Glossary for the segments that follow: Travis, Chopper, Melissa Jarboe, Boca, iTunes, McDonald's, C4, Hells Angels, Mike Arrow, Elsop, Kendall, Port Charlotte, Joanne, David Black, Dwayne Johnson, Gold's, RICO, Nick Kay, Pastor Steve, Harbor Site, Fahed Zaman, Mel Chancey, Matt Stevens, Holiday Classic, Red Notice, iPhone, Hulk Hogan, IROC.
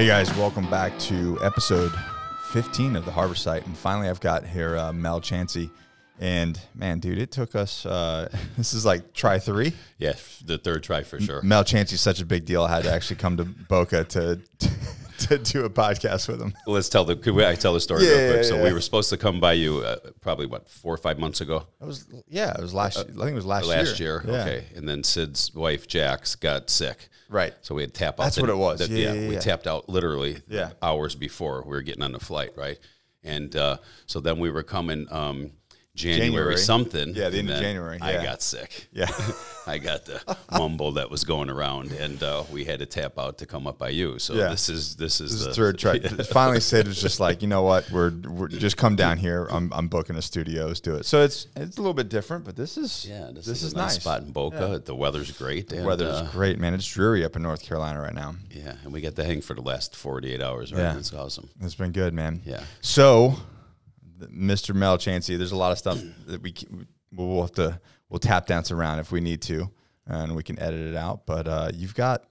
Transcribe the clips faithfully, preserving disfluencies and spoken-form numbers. Hey guys, welcome back to episode fifteen of the Harbor Site, and finally I've got here uh, Mel Chancey, and man, dude, it took us. Uh, this is like try three. Yes, the third try for sure. Mel Chancey's such a big deal. I had to actually come to Boca to to, to do a podcast with him. Let's tell the. Could we, I tell the story yeah, real quick? Yeah, so yeah. we were supposed to come by you uh, probably what four or five months ago. It was yeah, it was last. Uh, I think it was last, last year. Last year, yeah. Okay. And then Sid's wife Jax got sick. Right. So we had tap out. That's the, what it was. The, yeah, yeah, yeah, We yeah. tapped out literally yeah. hours before we were getting on the flight, right? And uh, so then we were coming um, January, January something. Yeah, the end of January. Yeah. I got sick. Yeah. I got the mumble that was going around, and uh, we had to tap out to come up by you. So yeah. this is this is this the third try. Finally, Sid was just like, you know what? We're, we're just come down here. I'm I'm booking a studio. Let's do it. So it's it's a little bit different, but this is yeah. This, this is, is a nice spot in Boca. Yeah. The weather's great. The and, weather's uh, great, man. It's dreary up in North Carolina right now. Yeah, and we got to hang for the last forty-eight hours. Right, yeah. It's awesome. It's been good, man. Yeah. So, Mister Mel Chancey, there's a lot of stuff that we we'll have to. We'll tap dance around if we need to, and we can edit it out. But uh, you've got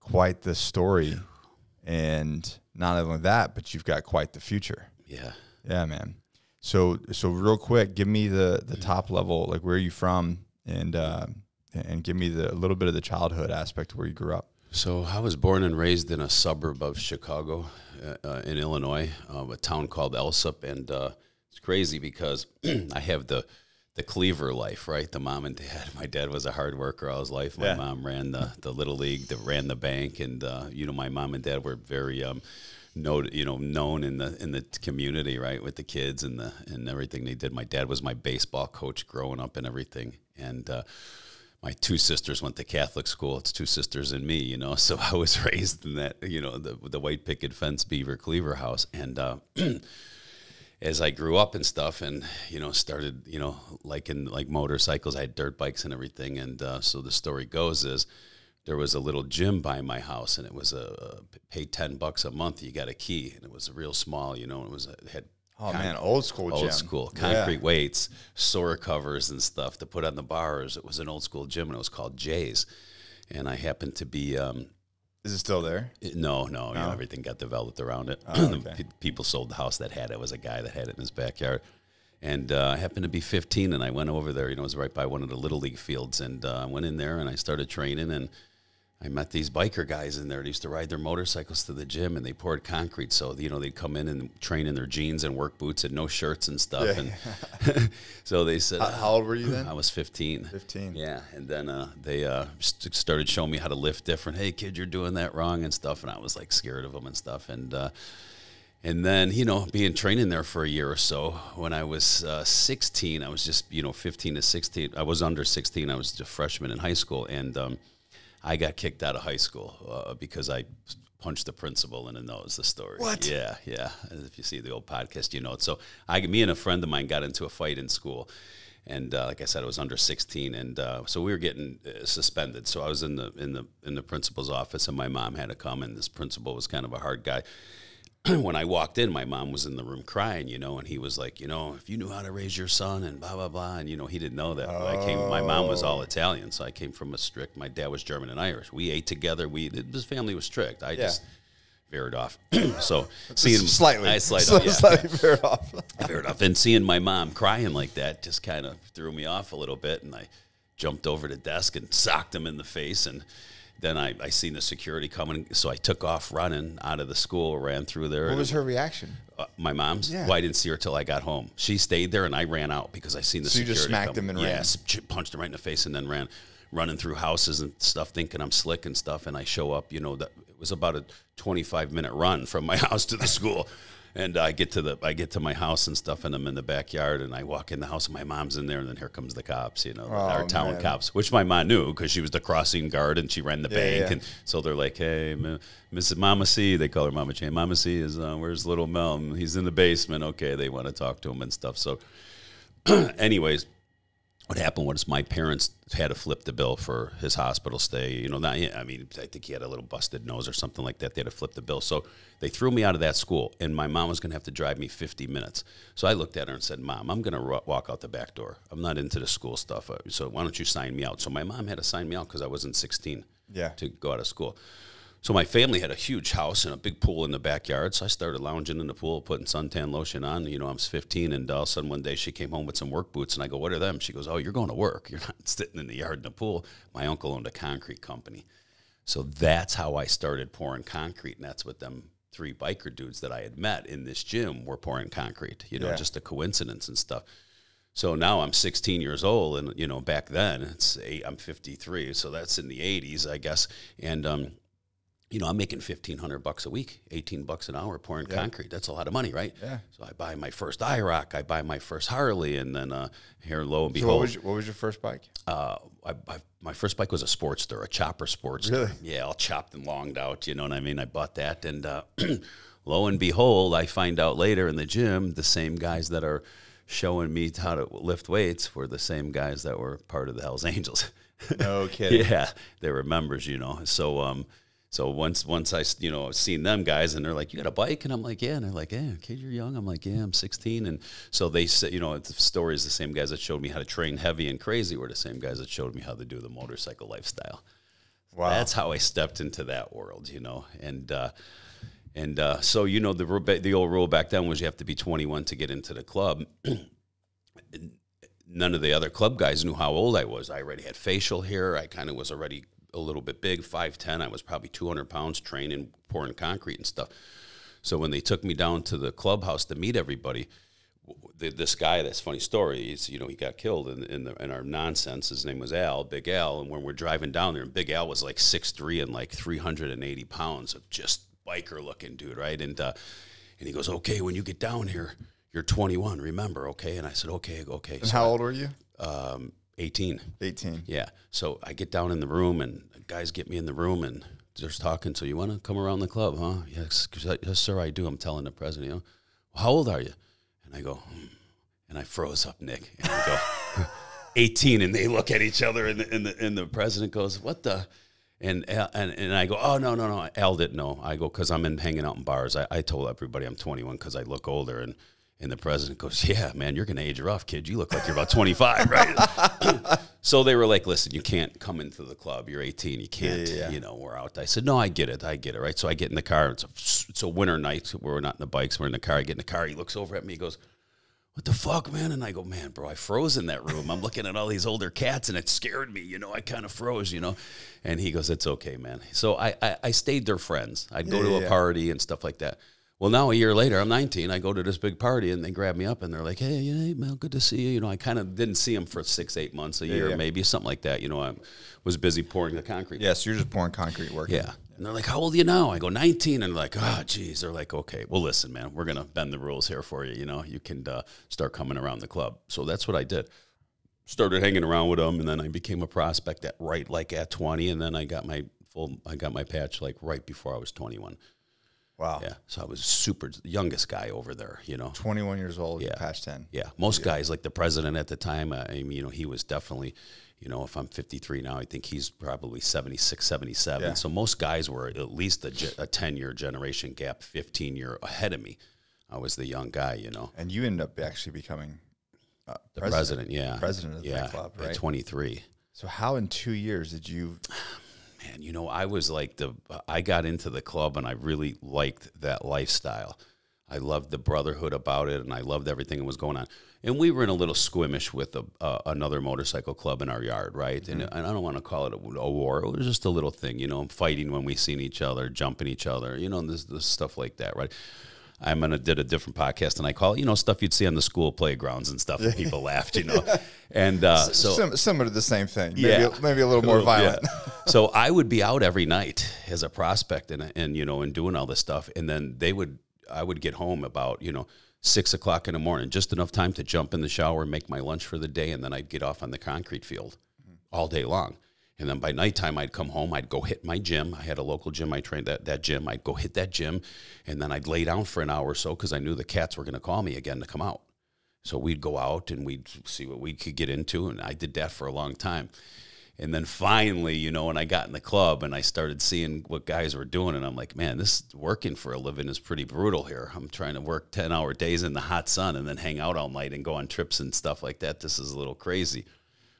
quite the story, and not only that, but you've got quite the future. Yeah, yeah, man. So, so real quick, give me the the top level, like where are you from, and uh, and give me the a little bit of the childhood aspect of where you grew up. So, I was born and raised in a suburb of Chicago, uh, in Illinois, uh, a town called Elsop, and uh, it's crazy because I have the The Cleaver life, right? The mom and dad. My dad was a hard worker all his life. My yeah. mom ran the the little league, that ran the bank, and uh, you know, my mom and dad were very um, know, you know, known in the in the community, right, with the kids and the and everything they did. My dad was my baseball coach growing up and everything, and uh, my two sisters went to Catholic school. It's two sisters and me, you know. So I was raised in that, you know, the the white picket fence Beaver Cleaver house, and. Uh, as I grew up and stuff, and, you know, started, you know, liking like motorcycles, I had dirt bikes and everything. And uh, so the story goes is there was a little gym by my house, and it was a, a pay ten bucks a month. You got a key, and it was real small, you know, and it was, it had, oh man, old school, old gym. school concrete yeah. weights, sore covers and stuff to put on the bars. It was an old school gym, and it was called Jay's. And I happened to be, um, Is it still there? No, no, no. You know, everything got developed around it. Oh, okay. People sold the house that had it. It was a guy that had it in his backyard. And uh, I happened to be fifteen, and I went over there. You know, it was right by one of the Little League fields. And I uh, went in there, and I started training, and I met these biker guys in there. They used to ride their motorcycles to the gym, and they poured concrete. So, you know, they'd come in and train in their jeans and work boots and no shirts and stuff. Yeah. And so they said... How, how old were you then? I was fifteen. fifteen. Yeah. And then uh, they uh, st started showing me how to lift different. Hey, kid, you're doing that wrong and stuff. And I was, like, scared of them and stuff. And uh, and then, you know, being training there for a year or so, when I was uh, sixteen, I was just, you know, fifteen to sixteen. I was under sixteen. I was a freshman in high school. And... Um, I got kicked out of high school uh, because I punched the principal in the nose, the story. What? Yeah, yeah. If you see the old podcast, you know it. So I, me and a friend of mine got into a fight in school. And uh, like I said, I was under sixteen. And uh, so we were getting uh, suspended. So I was in the, in, the, in the principal's office, and my mom had to come. And this principal was kind of a hard guy. When I walked in, my mom was in the room crying, you know, and he was like, you know, if you knew how to raise your son and blah, blah, blah. And, you know, he didn't know that. Oh. I came, my mom was all Italian, so I came from a strict, my dad was German and Irish. We ate together. We, this family was strict. I yeah. just veered off. So seeing slightly, I slide so off, yeah. slightly veered off. I veered off. And seeing my mom crying like that just kind of threw me off a little bit. And I jumped over the desk and socked him in the face, and then I, I seen the security coming, so I took off running out of the school, ran through there. What was her reaction? Uh, my mom's? Yeah. Well, I didn't see her till I got home. She stayed there, and I ran out because I seen the so security. So you just smacked coming. him and yeah, ran? Punched him right in the face and then ran, running through houses and stuff, thinking I'm slick and stuff, and I show up, you know, the, it was about a twenty-five minute run from my house to the school. And I get to the I get to my house and stuff, and I'm in the backyard, and I walk in the house, and my mom's in there, and then here comes the cops, you know, oh, our town man. cops, which my mom knew because she was the crossing guard, and she ran the yeah, bank, yeah. and so they're like, hey, Missus Mama C, they call her Mama Chain, Mama C is, uh, where's little Mel? He's in the basement. Okay, they want to talk to him and stuff. So anyways, what happened was my parents had to flip the bill for his hospital stay. You know, not, I mean, I think he had a little busted nose or something like that. They had to flip the bill. So they threw me out of that school, and my mom was going to have to drive me fifty minutes. So I looked at her and said, Mom, I'm going to walk out the back door. I'm not into the school stuff, so why don't you sign me out? So my mom had to sign me out because I wasn't sixteen yeah. to go out of school. So my family had a huge house and a big pool in the backyard. So I started lounging in the pool, putting suntan lotion on. You know, I was fifteen, and all of a sudden one day she came home with some work boots, and I go, what are them? She goes, oh, you're going to work. You're not sitting in the yard in the pool. My uncle owned a concrete company. So that's how I started pouring concrete, and that's what them three biker dudes that I had met in this gym were pouring concrete, you know, yeah. just a coincidence and stuff. So now I'm sixteen years old, and, you know, back then, it's eight, I'm fifty-three, so that's in the eighties, I guess. And, um, you know, I'm making fifteen hundred bucks a week, eighteen bucks an hour pouring yeah. concrete. That's a lot of money, right? Yeah. So I buy my first I ROC, I buy my first Harley, and then uh, here, lo and behold. So what was your, what was your first bike? Uh, I, I, my first bike was a Sportster, a chopper Sportster. Really? Yeah, all chopped and longed out, you know what I mean? I bought that, and uh, lo and behold, I find out later in the gym, the same guys that are showing me how to lift weights were the same guys that were part of the Hell's Angels. No kidding. Yeah, they were members, you know. So, um, So once once I, you know, seen them guys, and they're like, you got a bike? And I'm like, yeah. And they're like, yeah, kid, you're young. I'm like, yeah, I'm sixteen. And so they said, you know, the story is the same guys that showed me how to train heavy and crazy were the same guys that showed me how to do the motorcycle lifestyle. Wow. That's how I stepped into that world, you know. And uh, and uh, so, you know, the, the old rule back then was you have to be twenty-one to get into the club. None of the other club guys knew how old I was. I already had facial hair. I kind of was already a little bit big, five ten. I was probably two hundred pounds, training, pouring concrete and stuff. So when they took me down to the clubhouse to meet everybody, this guy, that's funny story, is, you know, he got killed in, in, the, in our nonsense. His name was Al, Big Al. And when we're driving down there, and Big Al was like six three and like three hundred eighty pounds of just biker-looking dude, right? And, uh, and he goes, okay, when you get down here, you're twenty-one, remember, okay? And I said, okay, okay. And so how old were you? Um, eighteen. eighteen. Yeah. So I get down in the room, and guys get me in the room, and they're talking. So you want to come around the club, huh? Yes, yes, sir, I do. I'm telling the president, you know, well, how old are you? And I go, hmm. And I froze up, Nick. And I go, eighteen. And they look at each other, and the, and the, and the president goes, what the? And, and and I go, oh, no, no, no. Al didn't know. I go, because I'm in hanging out in bars. I, I told everybody I'm twenty-one because I look older. And And the president goes, yeah, man, you're going to age rough, kid. You look like you're about twenty-five, right? So they were like, listen, you can't come into the club. You're eighteen. You can't, yeah, yeah, yeah. you know, we're out. I said, no, I get it. I get it, right? So I get in the car. It's a, it's a winter night. We're not in the bikes. We're in the car. I get in the car. He looks over at me. He goes, what the fuck, man? And I go, man, bro, I froze in that room. I'm looking at all these older cats, and it scared me. You know, I kind of froze, you know. And he goes, it's okay, man. So I, I, I stayed their friends. I'd go yeah, to yeah, a yeah. party and stuff like that. Well, now a year later, I'm nineteen, I go to this big party, and they grab me up, and they're like, hey, hey Mel, good to see you. You know, I kind of didn't see him for six, eight months, a yeah, year, yeah. maybe, something like that. You know, I was busy pouring the concrete. Yes, yeah, so you're just pouring concrete work. Yeah. And they're like, how old are you now? I go, nineteen. And they're like, oh, geez. They're like, okay, well, listen, man, we're going to bend the rules here for you. You know, you can uh, start coming around the club. So that's what I did. Started hanging around with them, and then I became a prospect at right, like at twenty, and then I got my full, I got my patch like right before I was twenty-one. Wow. Yeah. So I was super youngest guy over there, you know. twenty-one years old, yeah. patch ten. Yeah. Most yeah. guys, like the president at the time, I mean, you know, he was definitely, you know, if I'm fifty-three now, I think he's probably seventy-six, seventy-seven. Yeah. So most guys were at least a ten-year generation gap, fifteen-year ahead of me. I was the young guy, you know. And you ended up actually becoming uh, the president, president, yeah. President of the yeah, club, right? At twenty-three. So how in two years did you... Man, you know, I was like the, I got into the club, and I really liked that lifestyle. I loved the brotherhood about it, and I loved everything that was going on. And we were in a little skirmish with a, uh, another motorcycle club in our yard, right? Mm-hmm. And, and I don't want to call it a, a war. It was just a little thing, you know, fighting when we seen each other, jumping each other, you know, this, this stuff like that, right? I'm gonna did a different podcast, and I call it, you know, stuff you'd see on the school playgrounds and stuff. And people laughed, you know, yeah. and uh, so Sim similar to the same thing, maybe, yeah, a, maybe a little more violent. Yeah. So I would be out every night as a prospect, and and you know, and doing all this stuff, and then they would, I would get home about you know six o'clock in the morning, just enough time to jump in the shower, make my lunch for the day, and then I'd get off on the concrete field all day long. And then by nighttime, I'd come home, I'd go hit my gym. I had a local gym, I trained at that gym. I'd go hit that gym, and then I'd lay down for an hour or so because I knew the cats were going to call me again to come out. So we'd go out, and we'd see what we could get into, and I did that for a long time. And then finally, you know, when I got in the club and I started seeing what guys were doing, and I'm like, man, this working for a living is pretty brutal here. I'm trying to work ten-hour days in the hot sun and then hang out all night and go on trips and stuff like that. This is a little crazy.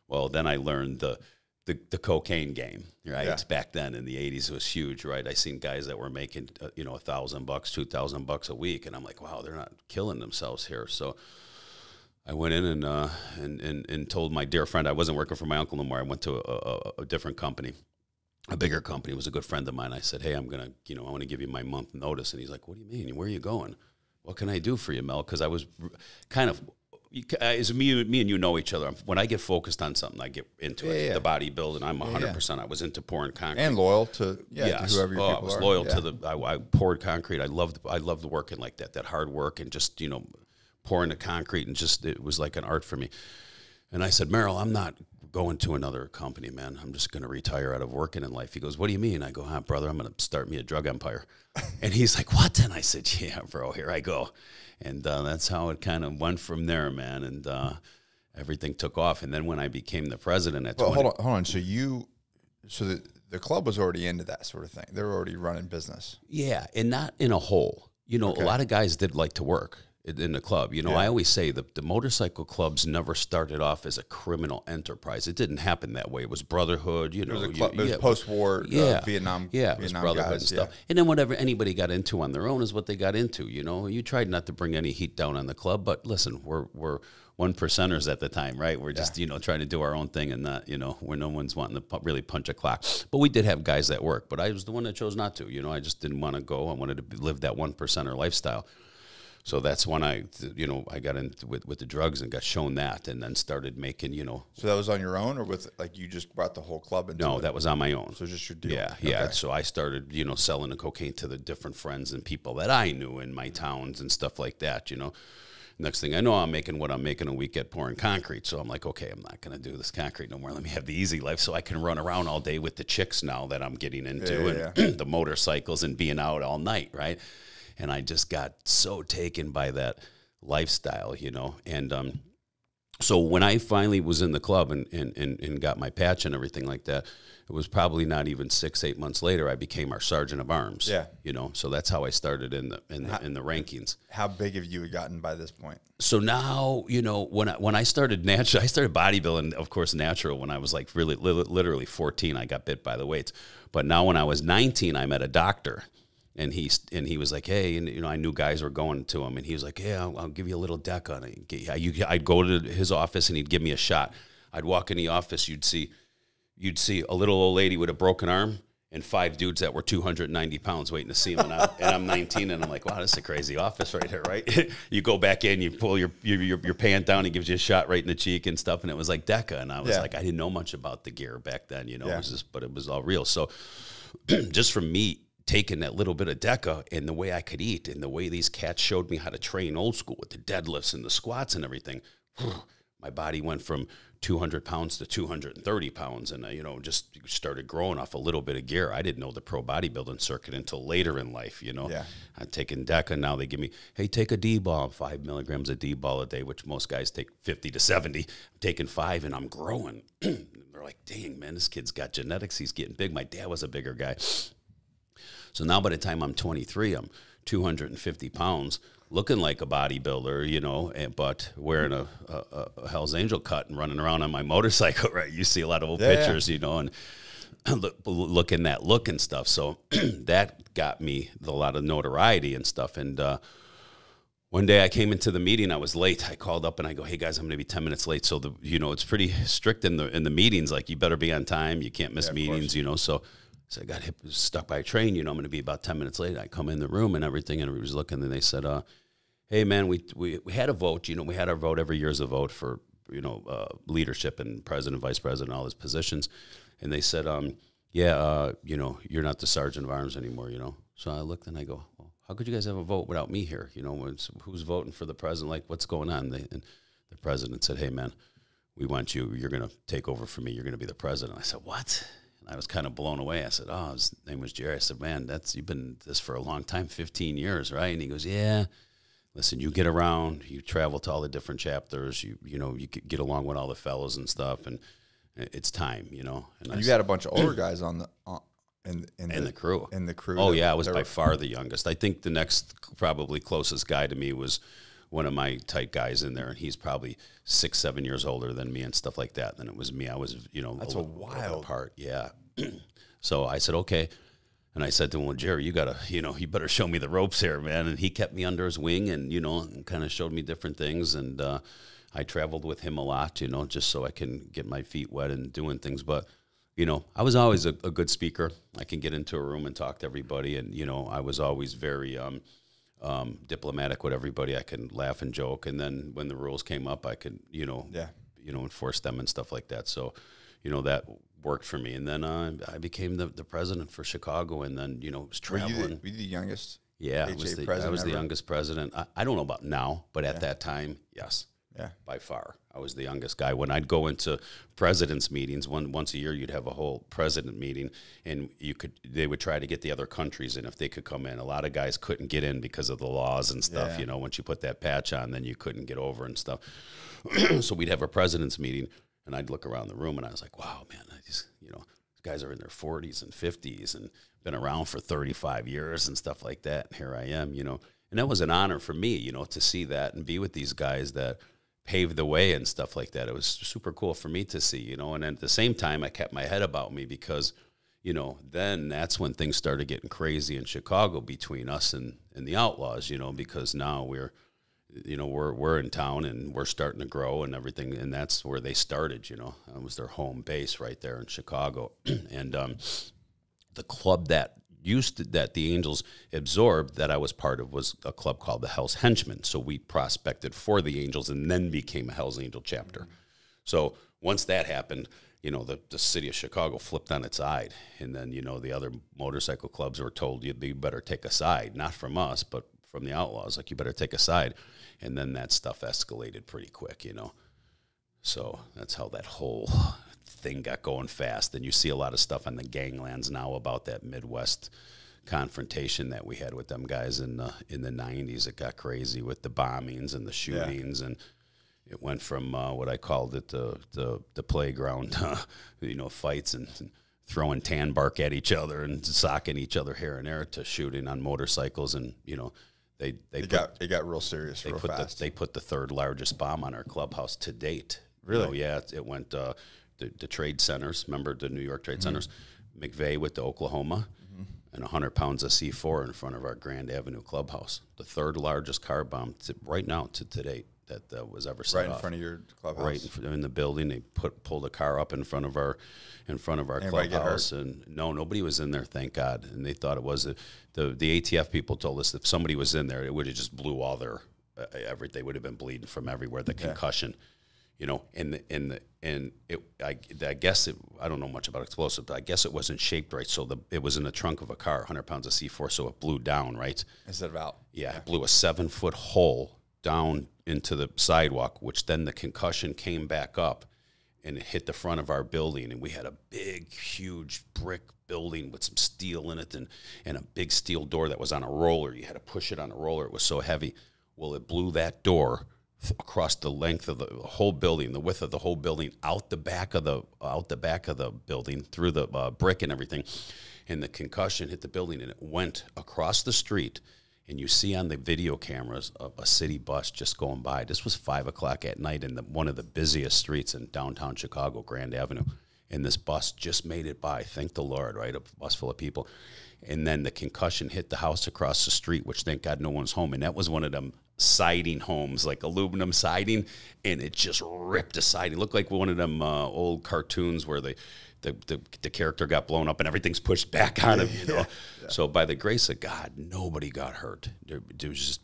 Well, then I learned the... the, the cocaine game, right? Yeah. Back then in the eighties, it was huge, right? I seen guys that were making, uh, you know, a thousand bucks, two thousand bucks a week. And I'm like, wow, they're not killing themselves here. So I went in and, uh, and, and, and told my dear friend, I wasn't working for my uncle no more. I went to a, a, a different company, a bigger company. It was a good friend of mine. I said, hey, I'm going to, you know, I want to give you my month notice. And he's like, what do you mean? Where are you going? What can I do for you, Mel? Because I was kind of, as me, me and you know each other, when I get focused on something, I get into yeah, it. Yeah. The bodybuilding, I'm one hundred percent. Yeah. I was into pouring concrete. And loyal to, yeah, yes. to whoever your oh, people I was are. Loyal yeah. to the, I, I poured concrete. I loved, I loved working like that, that hard work and just, you know, pouring the concrete, and just, it was like an art for me. And I said, Merrill, I'm not going to another company, man. I'm just going to retire out of working in life. He goes, what do you mean? I go, huh, brother, I'm going to start me a drug empire. And he's like, what? And I said, yeah, bro, here I go. And uh, that's how it kind of went from there, man. And uh, everything took off. And then when I became the president at well, twenty hold on, hold on. So you, so the, the club was already into that sort of thing. They were already running business. Yeah, and not in a hole. You know, okay. a lot of guys did like to work in the club. You know, yeah. I always say the, the motorcycle clubs never started off as a criminal enterprise. It didn't happen that way. It was brotherhood, you know. It was, yeah, was post-war yeah, uh, Vietnam Yeah, it Vietnam was brotherhood guys, and stuff. Yeah. And then whatever anybody got into on their own is what they got into, you know. You tried not to bring any heat down on the club, but listen, we're, we're one percenters at the time, right? We're just, yeah. you know, trying to do our own thing and not, you know, where no one's wanting to pu really punch a clock. But we did have guys that work, but I was the one that chose not to. You know, I just didn't want to go. I wanted to live that one percenter lifestyle. So that's when I, you know, I got in with, with the drugs and got shown that, and then started making, you know. So that was on your own, or with, like, you just brought the whole club into No, it? That was on my own. So just your deal. Yeah, okay. yeah. So I started, you know, selling the cocaine to the different friends and people that I knew in my towns and stuff like that, you know. Next thing I know, I'm making what I'm making a week at pouring concrete. So I'm like, okay, I'm not going to do this concrete no more. Let me have the easy life so I can run around all day with the chicks now that I'm getting into yeah, yeah, and yeah. the motorcycles and being out all night, right? And I just got so taken by that lifestyle, you know. And um, so when I finally was in the club and, and, and, and got my patch and everything like that, it was probably not even six, eight months later, I became our sergeant of arms. Yeah. You know, so that's how I started in the in the, how, in the rankings. How big have you gotten by this point? So now, you know, when I, when I started natural, I started bodybuilding, of course, natural when I was like really li literally fourteen, I got bit by the weights. But now when I was nineteen, I met a doctor. And he, and he was like, hey, and, you know, I knew guys were going to him. And he was like, yeah, I'll, I'll give you a little deck on it. I'd go to his office, and he'd give me a shot. I'd walk in the office. You'd see, you'd see a little old lady with a broken arm and five dudes that were two hundred ninety pounds waiting to see him. And, I, and I'm nineteen, and I'm like, wow, this is a crazy office right here, right? You go back in, you pull your, your, your, your pant down, he gives you a shot right in the cheek and stuff. And it was like DECA. And I was yeah. like, I didn't know much about the gear back then, you know, yeah. it was just, but it was all real. So just from me taking that little bit of DECA and the way I could eat and the way these cats showed me how to train old school with the deadlifts and the squats and everything, my body went from two hundred pounds to two hundred thirty pounds. And I, you know, just started growing off a little bit of gear. I didn't know the pro bodybuilding circuit until later in life, you know. Yeah. I'm taking DECA now. They give me, hey, take a D ball, five milligrams of D ball a day, which most guys take fifty to seventy. I'm taking five, and I'm growing. They're like, dang, man, this kid's got genetics. He's getting big. My dad was a bigger guy. So now by the time I'm twenty-three, I'm two hundred fifty pounds, looking like a bodybuilder, you know, and, but wearing a, a, a Hell's Angel cut and running around on my motorcycle, right? You see a lot of old yeah, pictures, yeah. you know, and look, looking that look and stuff. So that got me a lot of notoriety and stuff. And uh, one day I came into the meeting, I was late. I called up and I go, hey, guys, I'm going to be ten minutes late. So, the, you know, it's pretty strict in the, in the meetings. Like, you better be on time. You can't miss yeah, meetings, you know, so. So I got hit, stuck by a train, you know, I'm going to be about ten minutes late. I come in the room and everything, and everybody was looking, and they said, uh, hey, man, we, we, we had a vote. You know, we had our vote. Every year's a vote for, you know, uh, leadership and president, vice president, all his positions. And they said, um, yeah, uh, you know, you're not the sergeant of arms anymore, you know. So I looked, and I go, well, how could you guys have a vote without me here? You know, it's, who's voting for the president? Like, what's going on? They, and the president said, hey, man, we want you. You're going to take over for me. You're going to be the president. I said, what? I was kind of blown away. I said, oh, his name was Jerry. I said, man, that's, you've been this for a long time, fifteen years, right? And he goes, yeah, listen, you get around, you travel to all the different chapters, you you know, you get along with all the fellows and stuff, and it's time, you know. And, and you said, had a bunch of older guys on the on, in, in, in the, the crew. In the crew. Oh, yeah, I was by far the youngest. I think the next probably closest guy to me was one of my tight guys in there, and he's probably six, seven years older than me and stuff like that. And then it was me. I was, you know, that's a, a wild part. Yeah. So I said, okay. And I said to him, well, Jerry, you gotta, you know, you better show me the ropes here, man. And he kept me under his wing and, you know, kind of showed me different things. And uh, I traveled with him a lot, you know, just so I can get my feet wet and doing things. But, you know, I was always a, a good speaker. I can get into a room and talk to everybody. And, you know, I was always very um, um, diplomatic with everybody. I can laugh and joke. And then when the rules came up, I could, you know, yeah. you know, enforce them and stuff like that. So, you know, that worked for me. And then uh, I became the, the president for Chicago, and then, you know, was traveling. Were you the, were you the youngest? Yeah, I was the, I was the youngest president. I, I don't know about now, but at yeah. that time, yes. Yeah. By far. I was the youngest guy. When I'd go into president's meetings, one, once a year you'd have a whole president meeting, and you could they would try to get the other countries in if they could come in. A lot of guys couldn't get in because of the laws and stuff. Yeah. You know, once you put that patch on, then you couldn't get over and stuff. So we'd have a president's meeting, and I'd look around the room, and I was like, wow, man, I just, you know, these guys are in their forties and fifties and been around for thirty-five years and stuff like that, and here I am, you know. And that was an honor for me, you know, to see that and be with these guys that paved the way and stuff like that. It was super cool for me to see, you know. And at the same time, I kept my head about me because, you know, then that's when things started getting crazy in Chicago between us and, and the Outlaws, you know, because now we're, you know, we're, we're in town and we're starting to grow and everything. And that's where they started, you know. It was their home base right there in Chicago. And um, the club that used to, that the Angels absorbed that I was part of was a club called the Hell's Henchmen. So we prospected for the Angels and then became a Hell's Angel chapter. Mm-hmm. So once that happened, you know, the, the city of Chicago flipped on its side. And then, you know, the other motorcycle clubs were told, you better take a side, not from us, but from the Outlaws, like, you better take a side. And then that stuff escalated pretty quick, you know. So that's how that whole thing got going fast. And you see a lot of stuff on the ganglands now about that Midwest confrontation that we had with them guys in the in the nineties. It got crazy with the bombings and the shootings, yeah. and it went from uh, what I called it the the, the playground, uh, you know, fights and, and throwing tan bark at each other and socking each other here and there to shooting on motorcycles. And you know, they they it put, got it got real serious. They real put fast. The, they put the third largest bomb on our clubhouse to date. Really? Oh yeah, it, it went. Uh, The, the trade centers, remember the New York trade centers, mm-hmm. McVeigh with the Oklahoma, mm-hmm. and one hundred pounds of C four in front of our Grand Avenue clubhouse. The third largest car bomb to, right now to today that, that was ever set right off. In front of your clubhouse, right in, in the building. They put pulled a car up in front of our in front of our Anybody clubhouse, and no, nobody was in there, thank God. And they thought it was a, the the A T F people told us if somebody was in there, it would have just blew all their uh, everything. They would have been bleeding from everywhere. The yeah. concussion. You know, and the, and the, and it, I, I guess it, I don't know much about explosives, but I guess it wasn't shaped right. So the, it was in the trunk of a car, one hundred pounds of C four, so it blew down, right? Instead of out. Yeah, yeah, it blew a seven-foot hole down into the sidewalk, which then the concussion came back up, and it hit the front of our building. And we had a big, huge brick building with some steel in it and, and a big steel door that was on a roller. You had to push it on a roller. It was so heavy. Well, it blew that door across the length of the whole building, the width of the whole building, out the back of the out the back of the building, through the uh, brick and everything, and the concussion hit the building, and it went across the street. And you see on the video cameras a, a city bus just going by. This was five o'clock at night in the, one of the busiest streets in downtown Chicago, Grand Avenue, and this bus just made it by. Thank the Lord, right? A bus full of people, and then the concussion hit the house across the street, which thank God no one's home, and that was one of them siding homes, like aluminum siding, and it just ripped a siding. It looked like one of them uh, old cartoons where they, the, the the character got blown up and everything's pushed back on him, you know. Yeah, yeah. So by the grace of God, nobody got hurt. There, there was just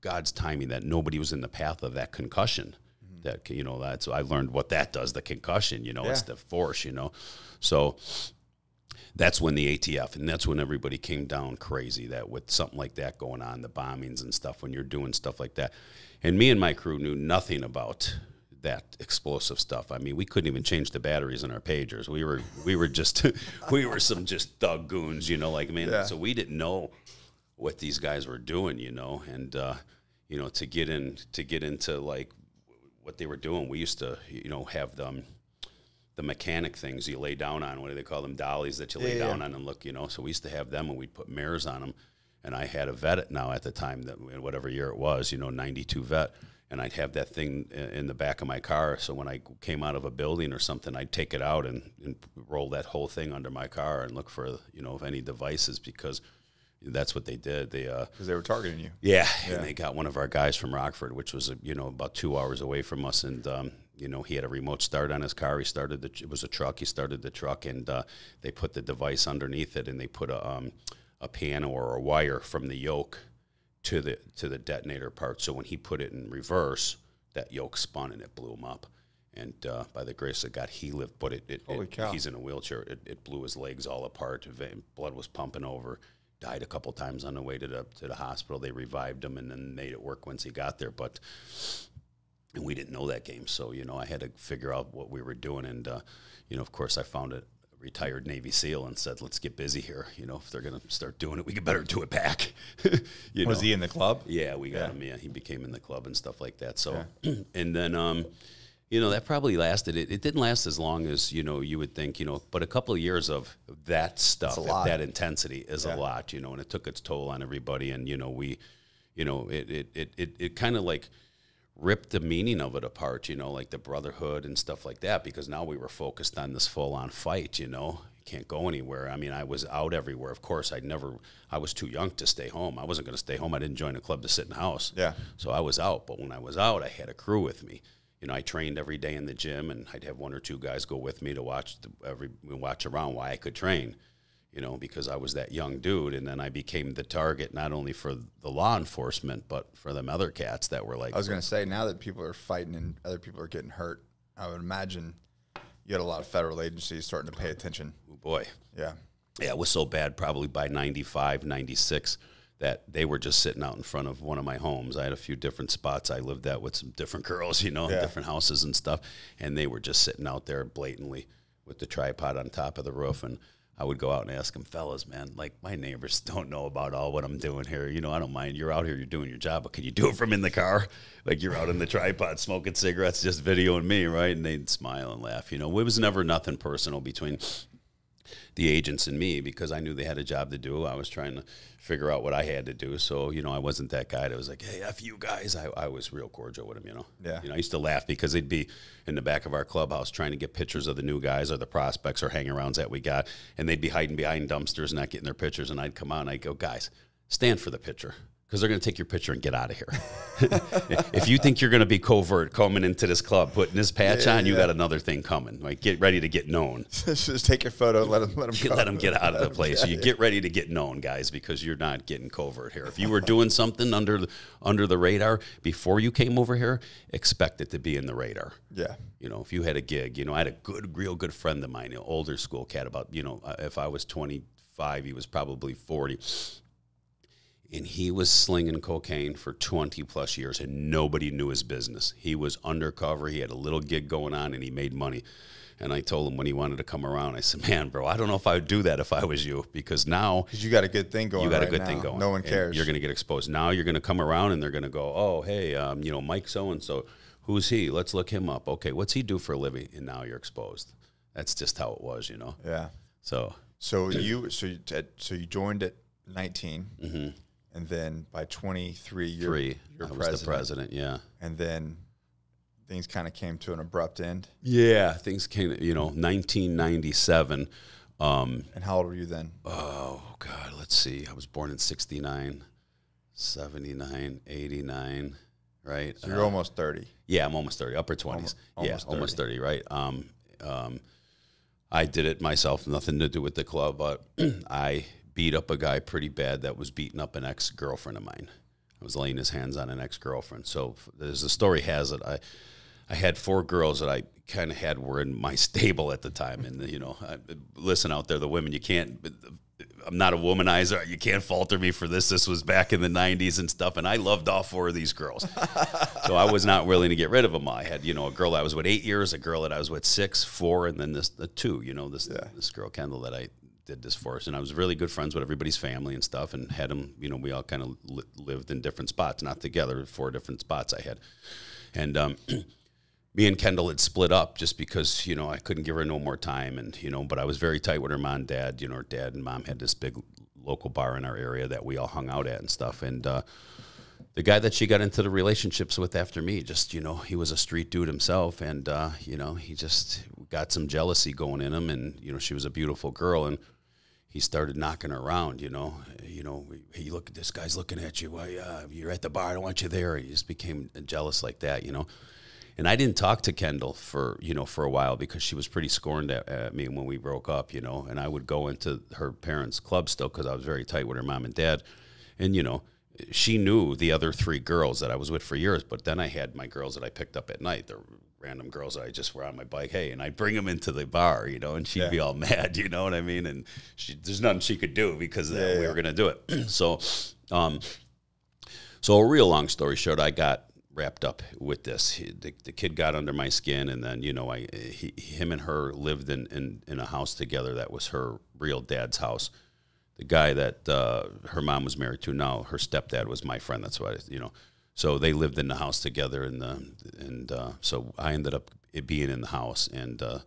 God's timing that nobody was in the path of that concussion. Mm-hmm. That, you know, that's I learned what that does. The concussion, you know, yeah. it's the force, you know. So that's when the A T F, and that's when everybody came down crazy, that with something like that going on, the bombings and stuff, when you're doing stuff like that. And me and my crew knew nothing about that explosive stuff. I mean, we couldn't even change the batteries in our pagers. We were we were just we were some just thug goons, you know, like, man. Yeah. So we didn't know what these guys were doing, you know. And uh, you know, to get in to get into like what they were doing, we used to, you know, have them the mechanic things you lay down on, what do they call them, dollies that you lay yeah, down yeah. on and look, you know. So we used to have them, and we'd put mirrors on them, and I had a vet at now at the time, that whatever year it was, you know, ninety-two vet, and I'd have that thing in the back of my car, so when I came out of a building or something, I'd take it out and, and roll that whole thing under my car and look for, you know, if any devices, because that's what they did. They uh, because they were targeting you. Yeah, yeah, and they got one of our guys from Rockford, which was, you know, about two hours away from us, and um, you know, he had a remote start on his car. He started the it was a truck. He started the truck, and uh, they put the device underneath it, and they put a um, a pan or a wire from the yoke to the to the detonator part. So when he put it in reverse, that yoke spun and it blew him up. And uh, by the grace of God, he lived. But it, it, Holy it cow. He's in a wheelchair. It, it blew his legs all apart. Blood was pumping over. Died a couple times on the way to the, to the hospital. They revived him and then made it work once he got there. But and we didn't know that game, so, you know, I had to figure out what we were doing. And, uh, you know, of course, I found a retired Navy SEAL and said, let's get busy here. You know, if they're going to start doing it, we could better do it back. you Was know? He in the club? Yeah, we got yeah. him, yeah. He became in the club and stuff like that. So, yeah. And then, um, you know, that probably lasted. It, it didn't last as long as, you know, you would think, you know, but a couple of years of that stuff, that intensity is yeah. a lot, you know, and it took its toll on everybody. And, you know, we, you know, it, it, it, it, it kind of like, ripped the meaning of it apart, you know, like the brotherhood and stuff like that, because now we were focused on this full-on fight, you know. You can't go anywhere. I mean, I was out everywhere. Of course, I'd never, I was too young to stay home. I wasn't going to stay home. I didn't join a club to sit in the house. Yeah. So I was out, but when I was out, I had a crew with me. You know, I trained every day in the gym, and I'd have one or two guys go with me to watch the, every watch around why I could train, you know, because I was that young dude, and then I became the target not only for the law enforcement, but for them other cats that were like... I was going to say, now that people are fighting and other people are getting hurt, I would imagine you had a lot of federal agencies starting to pay attention. Oh, boy. Yeah. Yeah, it was so bad probably by ninety-five, ninety-six, that they were just sitting out in front of one of my homes. I had a few different spots I lived at with some different girls, you know, yeah. different houses and stuff, and they were just sitting out there blatantly with the tripod on top of the roof, and... I would go out and ask them, fellas, man, like, my neighbors don't know about all what I'm doing here. You know, I don't mind. You're out here, you're doing your job, but can you do it from in the car? Like, you're out in the tripod smoking cigarettes, just videoing me, right? And they'd smile and laugh. You know, it was never nothing personal between the agents and me, because I knew they had a job to do. I was trying to figure out what I had to do. So, you know, I wasn't that guy that was like, hey, F you guys. I, I was real cordial with them, you know. Yeah. You know, I used to laugh because they'd be in the back of our clubhouse trying to get pictures of the new guys or the prospects or hang-arounds that we got, and they'd be hiding behind dumpsters not getting their pictures, and I'd come out and I'd go, guys, stand for the picture, because they're going to take your picture and get out of here. If you think you're going to be covert coming into this club, putting this patch yeah, on, you yeah. got another thing coming. Like, get ready to get known. Just take your photo and let them, let them, let them get out of the place. So you get ready to get known, guys, because you're not getting covert here. If you were doing something under the, under the radar before you came over here, expect it to be in the radar. Yeah. You know, if you had a gig, you know, I had a good, real good friend of mine, an older school cat about, you know, if I was twenty-five, he was probably forty. And he was slinging cocaine for twenty plus years, and nobody knew his business. He was undercover. He had a little gig going on, and he made money. And I told him when he wanted to come around, I said, man, bro, I don't know if I would do that if I was you, because now. Because you got a good thing going on. You got right a good now. thing going. No one cares. You're going to get exposed. Now you're going to come around, and they're going to go, oh, hey, um, you know, Mike so-and-so, who's he? Let's look him up. Okay, what's he do for a living? And now you're exposed. That's just how it was, you know. Yeah. So. So you so you, so you joined at nineteen. Mm-hmm. And then by twenty-three, you're, Three, you're I president. was the president, yeah. And then things kind of came to an abrupt end. Yeah, things came, you know, nineteen ninety-seven. Um, and how old were you then? Oh, God, let's see. I was born in sixty-nine, seventy-nine, eighty-nine, right? So you're uh, almost thirty. Yeah, I'm almost thirty, upper twenties. Almost, almost yeah, thirty. Almost thirty, right? Um, um, I did it myself, nothing to do with the club, but I... beat up a guy pretty bad that was beating up an ex-girlfriend of mine. I was laying his hands on an ex-girlfriend. So as the story has it, I, I had four girls that I kind of had were in my stable at the time. And, you know, I, listen out there, the women, you can't, I'm not a womanizer. You can't falter me for this. This was back in the nineties and stuff. And I loved all four of these girls. So I was not willing to get rid of them. I had, you know, a girl that I was with eight years, a girl that I was with six, four, and then this the two, you know, this, yeah. this girl, Kendall, that I... did this for us, and I was really good friends with everybody's family and stuff, and had them, you know, we all kind of li lived in different spots, not together, four different spots I had. And um, me and Kendall had split up just because, you know, I couldn't give her no more time, and, you know, but I was very tight with her mom and dad, you know, her dad and mom had this big local bar in our area that we all hung out at and stuff. And uh, the guy that she got into the relationships with after me, just, you know, he was a street dude himself. And, uh, you know, he just got some jealousy going in him. And, you know, she was a beautiful girl. And he started knocking her around, you know. You know, he looked, this guy's looking at you. Why, uh, you're at the bar. I don't want you there. He just became jealous like that, you know. And I didn't talk to Kendall for, you know, for a while because she was pretty scorned at, at me when we broke up, you know. And I would go into her parents' club still because I was very tight with her mom and dad. And, you know, she knew the other three girls that I was with for years. But then I had my girls that I picked up at night. They're random girls that I just were on my bike. Hey, and I'd bring them into the bar, you know, and she'd yeah. be all mad, you know what I mean? And she, there's nothing she could do because yeah, that, yeah. we were going to do it. so, um, so a real long story short, I got wrapped up with this. He, the, the kid got under my skin, and then, you know, I, he, him and her lived in, in, in a house together that was her real dad's house. The guy that uh, her mom was married to now, her stepdad was my friend. That's why, you know, so they lived in the house together, and uh, and uh, so I ended up being in the house, and uh,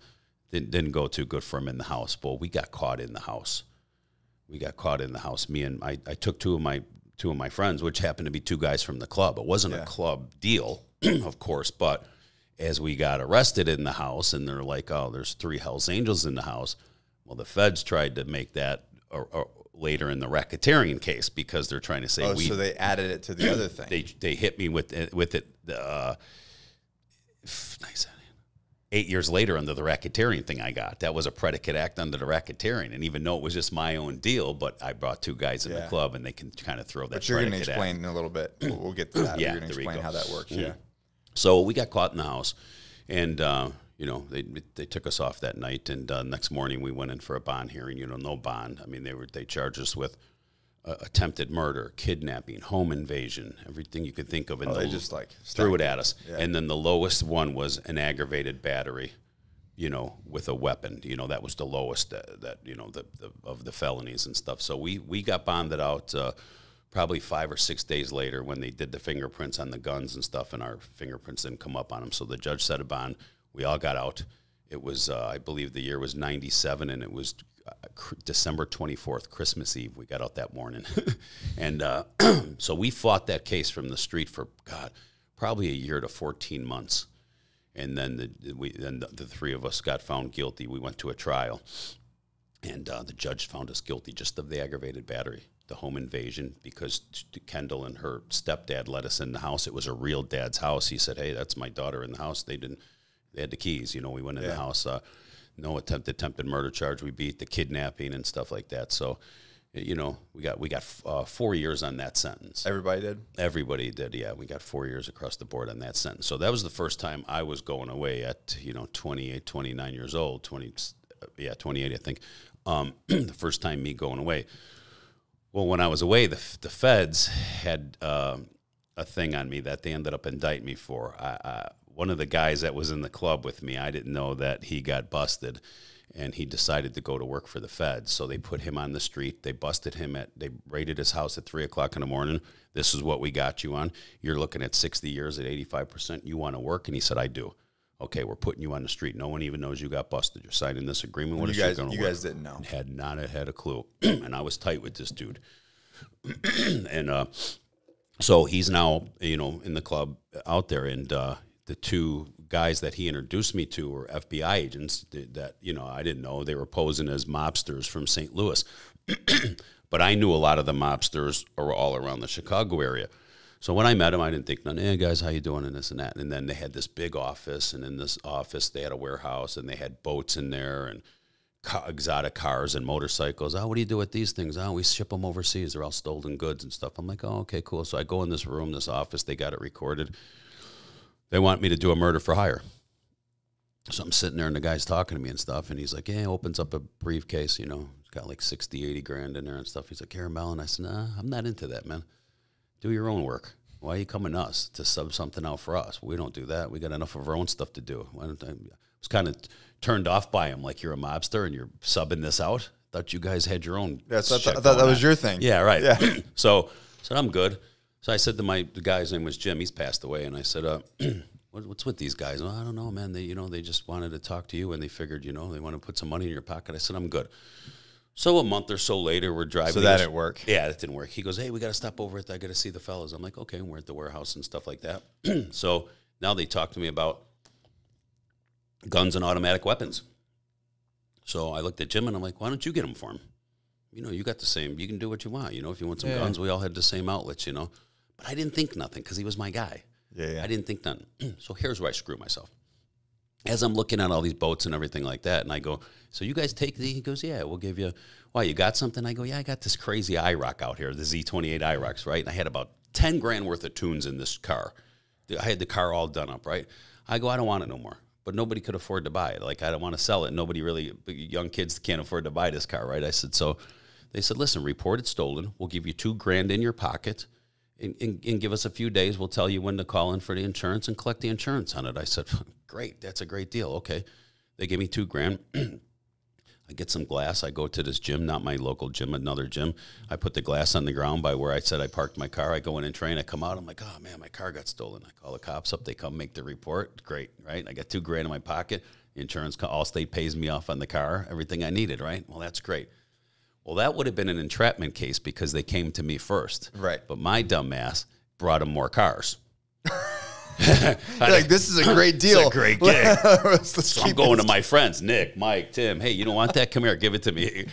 didn't, didn't go too good for him in the house. But we got caught in the house. We got caught in the house. Me and I, I took two of my two of my friends, which happened to be two guys from the club. It wasn't yeah. a club deal, of course, but as we got arrested in the house, and they're like, oh, there's three Hell's Angels in the house. Well, the feds tried to make that or, or later in the racketeering case because they're trying to say, oh, we, so they added it to the other thing. They, they hit me with it, with it uh, nice. eight years later under the racketeering thing I got. That was a predicate act under the racketeering. And even though it was just my own deal, but I brought two guys in yeah. the club, and they can kind of throw that predicate act. But you're going to explain in a little bit. We'll, we'll get to that. yeah, you're going to explain how that works. Mm-hmm. Yeah. So we got caught in the house, and, uh, you know, they they took us off that night, and uh, next morning we went in for a bond hearing. You know, no bond. I mean, they were they charged us with uh, attempted murder, kidnapping, home invasion, everything you could think of. And oh, they just like threw it at us. Yeah. And then the lowest one was an aggravated battery, you know, with a weapon. You know, that was the lowest that, that you know the, the of the felonies and stuff. So we we got bonded out. Uh, Probably five or six days later, when they did the fingerprints on the guns and stuff, and our fingerprints didn't come up on them, so the judge set a bond. We all got out. It was, uh, I believe the year was ninety-seven, and it was uh, December twenty-fourth, Christmas Eve. We got out that morning. And uh, so we fought that case from the street for, God, probably a year to fourteen months. And then the, we, then the three of us got found guilty. We went to a trial, and uh, the judge found us guilty just of the aggravated battery, the home invasion, because Kendall and her stepdad let us in the house. It was a real dad's house. He said, hey, that's my daughter in the house. They didn't. They had the keys, you know. We went in yeah. the house. Uh, no attempt, attempted murder charge. We beat the kidnapping and stuff like that. So, you know, we got we got uh, four years on that sentence. Everybody did. Everybody did. Yeah, we got four years across the board on that sentence. So that was the first time I was going away at, you know, twenty-eight, twenty-nine years old. twenty, yeah, twenty-eight, I think. Um, the first time me going away. Well, when I was away, the the feds had uh, a thing on me that they ended up indicting me for. I. I One of the guys that was in the club with me, I didn't know that he got busted, and he decided to go to work for the feds. So they put him on the street. They busted him at, they raided his house at three o'clock in the morning. This is what we got you on. You're looking at sixty years at eighty-five percent. You want to work? And he said, I do. Okay, we're putting you on the street. No one even knows you got busted. You're signing this agreement. What you guys, you guys didn't know. Had not had a clue. And I was tight with this dude. And uh, so he's now, you know, in the club out there, and, uh, the two guys that he introduced me to were F B I agents that, you know, I didn't know. They were posing as mobsters from Saint Louis. But I knew a lot of the mobsters are all around the Chicago area. So when I met them, I didn't think, none, hey, guys, how you doing, and this and that. And then they had this big office, and in this office they had a warehouse, and they had boats in there and ca exotic cars and motorcycles. Oh, what do you do with these things? Oh, we ship them overseas. They're all stolen goods and stuff. I'm like, oh, okay, cool. So I go in this room, this office. They got it recorded. They want me to do a murder for hire. So I'm sitting there, and the guy's talking to me and stuff, and he's like, yeah, opens up a briefcase, you know, it's got like sixty, eighty grand in there and stuff. He's like, Caramel, and I said, nah, I'm not into that, man. Do your own work. Why are you coming to us to sub something out for us? We don't do that. We got enough of our own stuff to do. I, don't, I was kind of turned off by him, like, you're a mobster and you're subbing this out? I thought you guys had your own. Yeah, so I, th I thought that was on. your thing. Yeah, right. Yeah. So I said, I'm good. So I said to my, the guy's name was Jim, he's passed away, and I said, uh, what, what's with these guys? Well, I don't know, man. They, you know, they just wanted to talk to you, and they figured, you know, they want to put some money in your pocket. I said, I'm good. So a month or so later, we're driving. So that didn't work. Yeah, that didn't work. He goes, hey, we got to stop over at the, I got to see the fellas. I'm like, okay, we're at the warehouse and stuff like that. So now they talk to me about guns and automatic weapons. So I looked at Jim and I'm like, why don't you get them for him? You know, you got the same, you can do what you want. You know, if you want some yeah. guns, we all had the same outlets, you know. But I didn't think nothing because he was my guy. Yeah, yeah. I didn't think nothing. So here's where I screw myself. As I'm looking at all these boats and everything like that, and I go, so you guys take the, he goes, yeah, we'll give you, wow, you got something? I go, yeah, I got this crazy I ROC out here, the Z twenty-eight I ROCs, right? And I had about ten grand worth of tunes in this car. I had the car all done up, right? I go, I don't want it no more. But nobody could afford to buy it. Like, I don't want to sell it. Nobody really, young kids can't afford to buy this car, right? I said, so they said, listen, report it stolen. We'll give you two grand in your pocket. And, and, and give us a few days. We'll tell you when to call in for the insurance and collect the insurance on it. I said, great. That's a great deal. Okay. They gave me two grand. I get some glass. I go to this gym, not my local gym, another gym. I put the glass on the ground by where I said I parked my car. I go in and train. I come out. I'm like, oh, man, my car got stolen. I call the cops up. They come make the report. Great, right? I got two grand in my pocket. The insurance, Allstate pays me off on the car, everything I needed, right? Well, that's great. Well, that would have been an entrapment case because they came to me first. Right. But my dumbass brought them more cars. Like, this is a great deal. It's a great gig. So I'm going to my friends, Nick, Mike, Tim. Hey, you don't want that? Come here. Give it to me.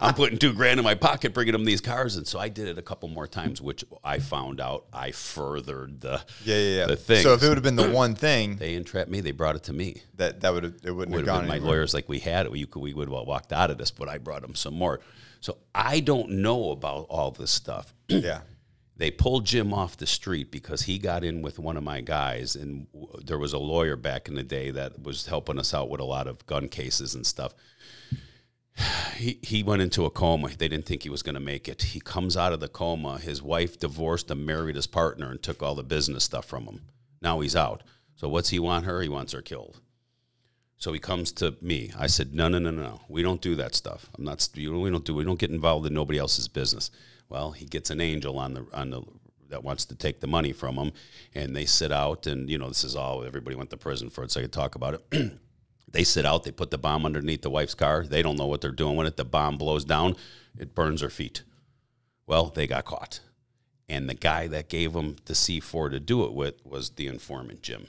I'm putting two grand in my pocket, bringing them these cars. And so I did it a couple more times, which I found out I furthered the, yeah, yeah, yeah. the thing. So if it would have been the one thing. They entrapped me. They brought it to me. That, that would have, it wouldn't would have gone anywhere. My lawyer's like, we had it. We, we would have walked out of this, but I brought them some more. So I don't know about all this stuff. Yeah. They pulled Jim off the street because he got in with one of my guys, and there was a lawyer back in the day that was helping us out with a lot of gun cases and stuff. He, he went into a coma. They didn't think he was going to make it. He comes out of the coma. His wife divorced and married his partner and took all the business stuff from him. Now he's out. So what's he want her? He wants her killed. So he comes to me. I said, no, no, no, no, we don't do that stuff. I'm not. You know, we don't do. We don't get involved in nobody else's business. Well, he gets an angel on the on the that wants to take the money from him, and they sit out. And you know, this is all. Everybody went to prison for it, so I could talk about it. They sit out. They put the bomb underneath the wife's car. They don't know what they're doing with it. The bomb blows down. It burns her feet. Well, they got caught, and the guy that gave them the C four to do it with was the informant, Jim.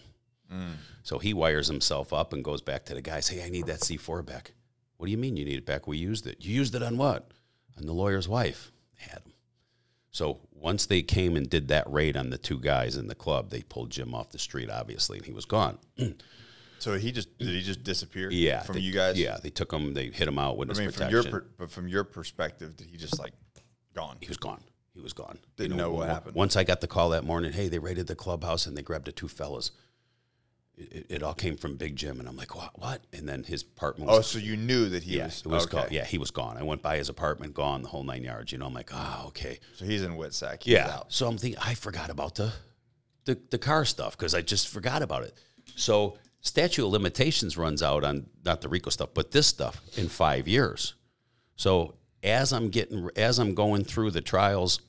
Mm. So he wires himself up and goes back to the guys. Hey, I need that C four back. What do you mean you need it back? We used it. You used it on what? On the lawyer's wife. They had him. So once they came and did that raid on the two guys in the club, they pulled Jim off the street, obviously, and he was gone. So he just did he just disappear? Yeah, from they, you guys. Yeah, they took him. They hit him out with I his mean, protection. From your per, but from your perspective, did he just like gone? He was gone. He was gone. Didn't you know, know what happened. Once I got the call that morning, hey, they raided the clubhouse and they grabbed the two fellas. It, it all came from Big Jim, and I'm like, what? What? And then his apartment was... Oh, so you knew that he yeah, was... It was okay. gone. Yeah, he was gone. I went by his apartment, gone, the whole nine yards. You know, I'm like, oh, okay. So he's in Whitsack. He yeah. Out. So I'm thinking, I forgot about the, the, the car stuff because I just forgot about it. So statute of limitations runs out on not the RICO stuff, but this stuff in five years. So as I'm getting, as I'm going through the trials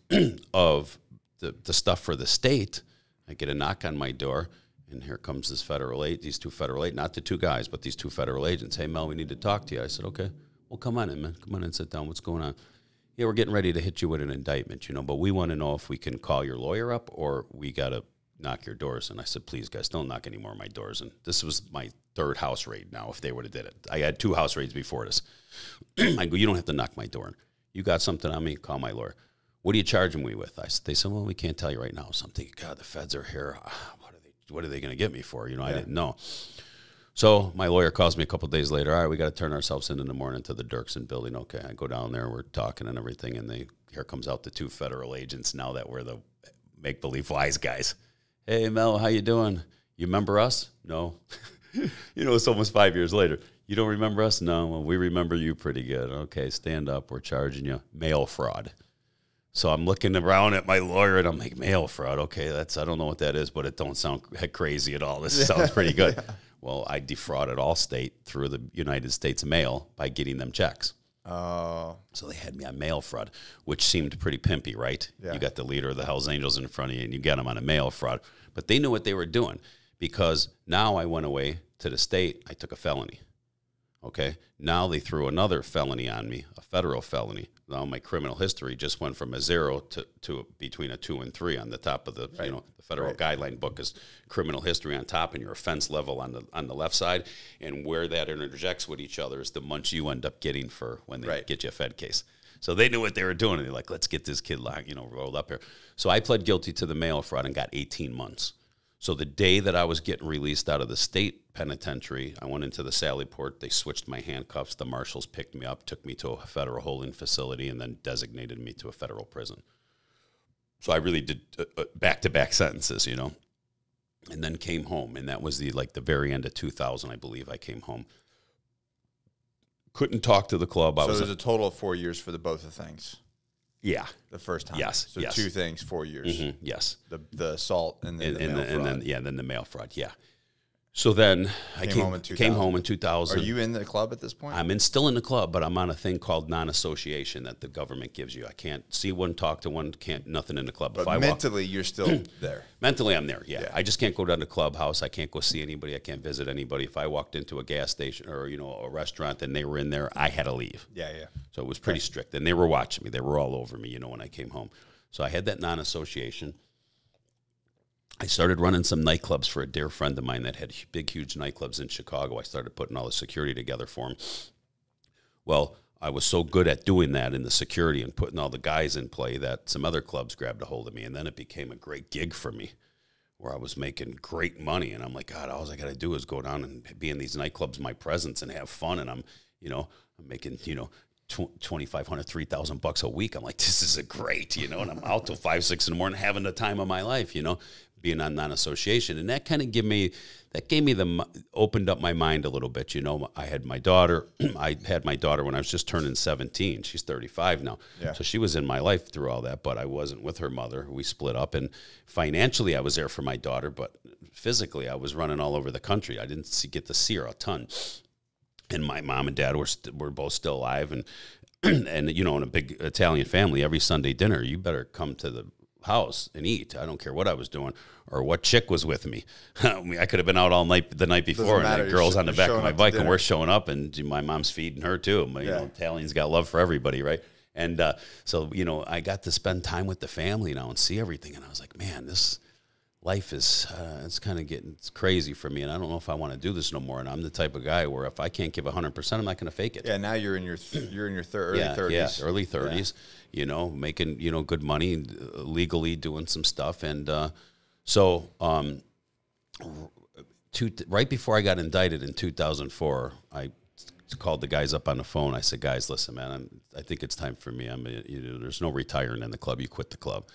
of the, the stuff for the state, I get a knock on my door. And here comes this federal aid, these two federal aid, not the two guys, but these two federal agents. Hey, Mel, we need to talk to you. I said, okay, well, come on in, man. Come on in, sit down. What's going on? Yeah, we're getting ready to hit you with an indictment, you know, but we want to know if we can call your lawyer up or we got to knock your doors. And I said, please, guys, don't knock any more of my doors. And this was my third house raid now, if they would have did it. I had two house raids before this. I go, you don't have to knock my door in. You got something on me? Call my lawyer. What are you charging me with? I said, they said, well, we can't tell you right now. So I'm thinking, God, the feds are here. What are they going to get me for? You know, yeah. I didn't know. So my lawyer calls me a couple of days later. All right, we got to turn ourselves in in the morning to the Dirksen building. Okay, I go down there. We're talking and everything. And they here comes out the two federal agents now that we're the make-believe wise guys. Hey, Mel, how you doing? You remember us? No. You know, it's almost five years later. You don't remember us? No. Well, we remember you pretty good. Okay, stand up. We're charging you mail fraud. So I'm looking around at my lawyer, and I'm like, mail fraud, okay, that's I don't know what that is, but it don't sound crazy at all. This yeah. sounds pretty good. Yeah. Well, I defrauded Allstate through the United States mail by getting them checks. Oh. So they had me on mail fraud, which seemed pretty pimpy, right? Yeah. You got the leader of the Hells Angels in front of you, and you got them on a mail fraud. But they knew what they were doing because now I went away to the state. I took a felony. Okay, now they threw another felony on me, a federal felony. Now my criminal history just went from a zero to, to between a two and three on the top of the, right. you know, the federal right. guideline book is criminal history on top and your offense level on the, on the left side. And where that interjects with each other is the munch you end up getting for when they right. get you a Fed case. So they knew what they were doing. And they're like, let's get this kid locked, you know, rolled up here. So I pled guilty to the mail fraud and got eighteen months. So the day that I was getting released out of the state penitentiary, I went into the Sallyport. They switched my handcuffs. The marshals picked me up, took me to a federal holding facility, and then designated me to a federal prison. So I really did back-to-back sentences, you know, and then came home. And that was the like the very end of two thousand, I believe I came home. Couldn't talk to the club. I so was there's a total of four years for the both of things. Yeah. The first time. Yes. So yes. two things, four years. Mm-hmm. Yes. The the assault and then and, the and mail the, fraud. And then, yeah, and then the mail fraud. Yeah. So then came I came home in came home in two thousand. Are you in the club at this point? I'm in, still in the club, but I'm on a thing called non-association that the government gives you. I can't see one, talk to one, can't nothing in the club. But if mentally, I walk, you're still there. Mentally, I'm there, yeah. yeah. I just can't go down to the clubhouse. I can't go see anybody. I can't visit anybody. If I walked into a gas station or, you know, a restaurant and they were in there, I had to leave. Yeah, yeah. So it was pretty right. strict. And they were watching me. They were all over me, you know, when I came home. So I had that non-association. I started running some nightclubs for a dear friend of mine that had big, huge nightclubs in Chicago. I started putting all the security together for him. Well, I was so good at doing that in the security and putting all the guys in play that some other clubs grabbed a hold of me, and then it became a great gig for me where I was making great money, and I'm like, God, all I got to do is go down and be in these nightclubs, my presence, and have fun, and I'm, you know, I'm making, you know, twenty-five hundred, three thousand bucks a week. I'm like, this is a great, you know, and I'm out till five, six in the morning having the time of my life, you know, being on non-association. And that kind of give me, that gave me the, opened up my mind a little bit. You know, I had my daughter, I had my daughter when I was just turning seventeen, she's thirty-five now. Yeah. So she was in my life through all that, but I wasn't with her mother. We split up, and financially I was there for my daughter, but physically I was running all over the country. I didn't see, get to see her a ton. And my mom and dad were, were both still alive. And, and, you know, in a big Italian family, every Sunday dinner, you better come to the house and eat. I don't care what I was doing or what chick was with me. I mean, I could have been out all night the night before, and the girl's on the back of my bike, and we're showing up, and my mom's feeding her too. You know, Italians got love for everybody, right? And uh, so, you know, I got to spend time with the family now and see everything. And I was like, man, this life is, uh, it's kind of getting it's crazy for me, and I don't know if I want to do this no more. And I'm the type of guy where if I can't give one hundred percent, I'm not going to fake it. Yeah, now you're in your th you're in your th early yeah, thirties. Yeah, early thirties, yeah. You know, making, you know, good money, uh, legally doing some stuff. And uh, so um, two th right before I got indicted in two thousand four, I called the guys up on the phone. I said, guys, listen, man, I'm, I think it's time for me. I'm, you know, there's no retiring in the club. You quit the club.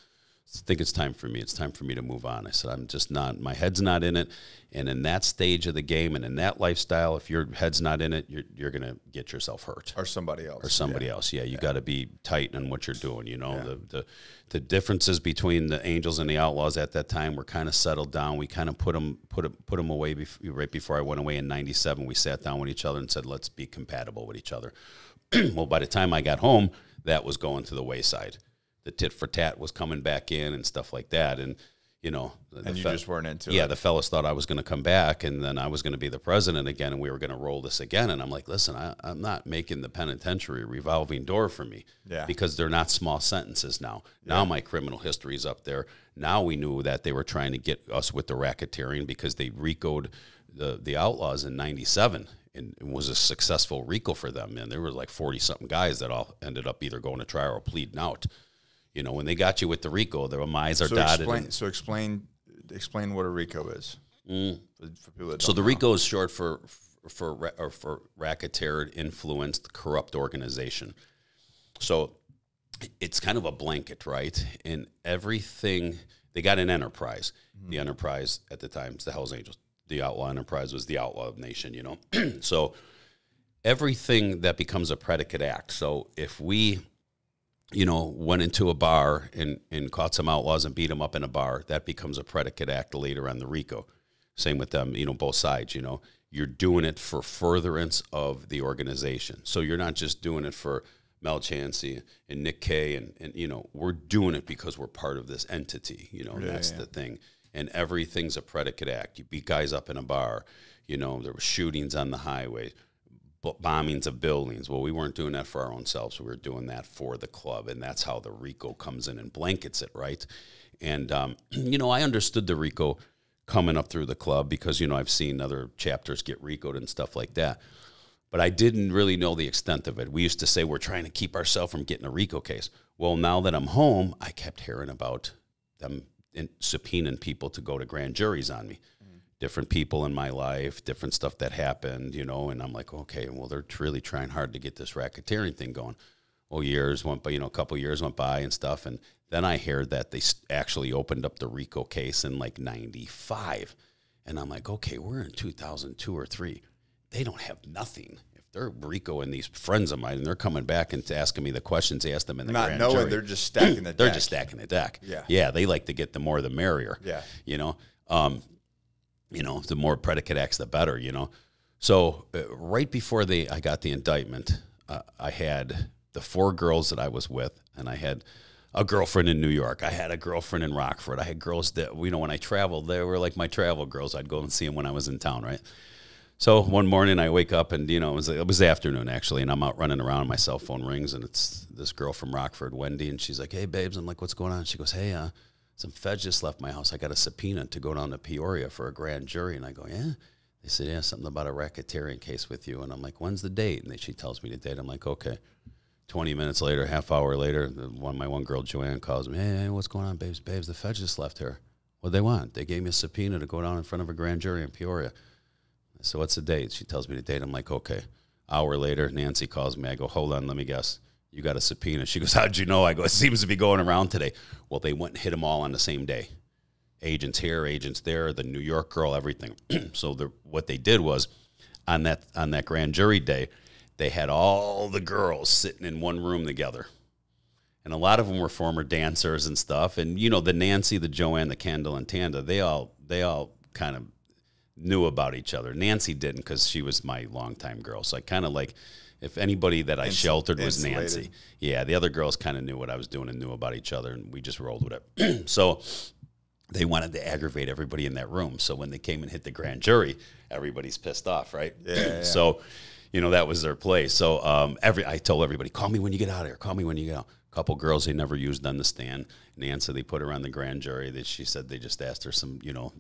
I think it's time for me. It's time for me to move on. I said, I'm just not, my head's not in it. And in that stage of the game and in that lifestyle, if your head's not in it, you're, you're going to get yourself hurt. Or somebody else. Or somebody yeah. else. Yeah, you yeah. got to be tight on what you're doing. You know, yeah. the, the, the differences between the Angels and the Outlaws at that time were kind of settled down. We kind of put them, put, put them away bef right before I went away in ninety-seven. We sat down with each other and said, let's be compatible with each other. Well, by the time I got home, that was going to the wayside. The tit for tat was coming back in and stuff like that. And, you know, and you just weren't into it. Yeah, the fellas thought I was going to come back, and then I was going to be the president again, and we were going to roll this again. And I'm like, listen, I, I'm not making the penitentiary revolving door for me, yeah, because they're not small sentences now. Yeah. Now my criminal history is up there. Now we knew that they were trying to get us with the racketeering because they RICO'd the, the Outlaws in ninety-seven. And it was a successful RICO for them. And there were like forty-something guys that all ended up either going to trial or pleading out. You know, when they got you with the RICO, their eyes are so dotted. Explain, so explain, explain what a RICO is. Mm. For, for people that don't so the know. RICO is short for for or for racketeered, influenced, corrupt organization. So it's kind of a blanket, right? And everything they got an enterprise. Mm-hmm. The enterprise at the time is the Hell's Angels. The outlaw enterprise was the outlaw nation. You know, so everything that becomes a predicate act. So if we you know, went into a bar and, and caught some outlaws and beat them up in a bar, that becomes a predicate act later on the RICO. Same with them, you know, both sides, you know. You're doing it for furtherance of the organization. So you're not just doing it for Mel Chancey and Nick Kay and, and you know, we're doing it because we're part of this entity, you know, yeah, that's yeah. the thing. And everything's a predicate act. You beat guys up in a bar, you know, there were shootings on the highway. bombings of buildings. Well, we weren't doing that for our own selves. We were doing that for the club, and that's how the RICO comes in and blankets it, right? And, um, you know, I understood the RICO coming up through the club because, you know, I've seen other chapters get RICO'd and stuff like that. But I didn't really know the extent of it. We used to say we're trying to keep ourselves from getting a RICO case. Well, now that I'm home, I kept hearing about them in, subpoenaing people to go to grand juries on me. Different people in my life, different stuff that happened, you know, and I'm like, okay, well, they're really trying hard to get this racketeering thing going. Oh, years went by, you know, a couple of years went by and stuff, and then I heard that they actually opened up the RICO case in, like, ninety-five, and I'm like, okay, we're in two thousand two or three. They don't have nothing. If they're RICO and these friends of mine, and they're coming back and asking me the questions they asked them in the grand jury. Not knowing, they're just stacking the deck. They're just stacking the deck. Yeah. Yeah, they like to get the more the merrier. Yeah. You know? Um You know, the more predicate acts, the better, you know. So uh, right before they, I got the indictment, uh, I had the four girls that I was with, and I had a girlfriend in New York. I had a girlfriend in Rockford. I had girls that, you know, when I traveled, they were like my travel girls. I'd go and see them when I was in town, right? So one morning I wake up, and, you know, it was, it was the afternoon, actually, and I'm out running around, and my cell phone rings, and it's this girl from Rockford, Wendy, and she's like, hey, babes. I'm like, what's going on? She goes, hey, uh. some feds just left my house. I got a subpoena to go down to Peoria for a grand jury. And I go, yeah? They said, yeah, something about a racketeering case with you. And I'm like, when's the date? And then she tells me the date. I'm like, okay. twenty minutes later, half hour later, the one, my one girl, Joanne, calls me, hey, hey, what's going on, babes? Babes, the feds just left here. What'd they want? They gave me a subpoena to go down in front of a grand jury in Peoria. I said, what's the date? She tells me the date. I'm like, okay. Hour later, Nancy calls me. I go, hold on, let me guess. You got a subpoena. She goes, how'd you know? I go, it seems to be going around today. Well, they went and hit them all on the same day. Agents here, agents there, the New York girl, everything. So the, what they did was on that, on that grand jury day, they had all the girls sitting in one room together. And a lot of them were former dancers and stuff. And, you know, the Nancy, the Joanne, the Kendall, and Tanda, they all, they all kind of knew about each other. Nancy didn't because she was my longtime girl. So I kind of like... If anybody that I sheltered was Nancy. Yeah, the other girls kind of knew what I was doing and knew about each other, and we just rolled with it. So they wanted to aggravate everybody in that room. So when they came and hit the grand jury, everybody's pissed off, right? Yeah. So, you know, that was their play. So um, every I told everybody, call me when you get out of here. Call me when you get out. A couple girls they never used on the stand. Nancy, they put her on the grand jury. That she said they just asked her some, you know,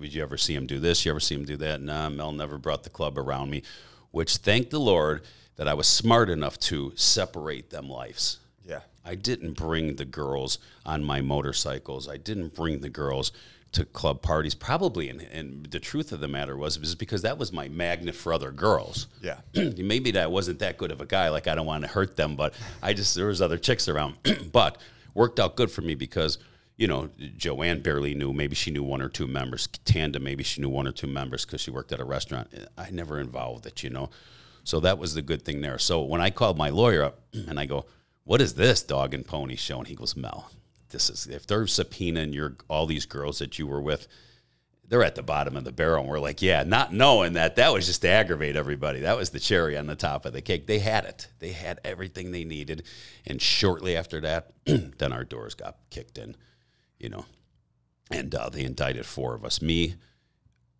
would you ever see him do this? You ever see him do that? Nah, Mel never brought the club around me, which, thank the Lord, that I was smart enough to separate them lives. Yeah. I didn't bring the girls on my motorcycles. I didn't bring the girls to club parties, probably. And, and the truth of the matter was, was because that was my magnet for other girls. Yeah. Maybe that I wasn't that good of a guy. Like, I don't want to hurt them, but I just, there was other chicks around. But worked out good for me because, you know, Joanne barely knew. Maybe she knew one or two members. Tanda, maybe she knew one or two members because she worked at a restaurant. I never involved it, you know. So that was the good thing there. So when I called my lawyer up and I go, what is this dog and pony show? And he goes, Mel, this is, if they're subpoenaing your, all these girls that you were with, they're at the bottom of the barrel. And we're like, yeah, not knowing that that was just to aggravate everybody. That was the cherry on the top of the cake. They had it. They had everything they needed. And shortly after that, then our doors got kicked in, you know, and uh, they indicted four of us, me,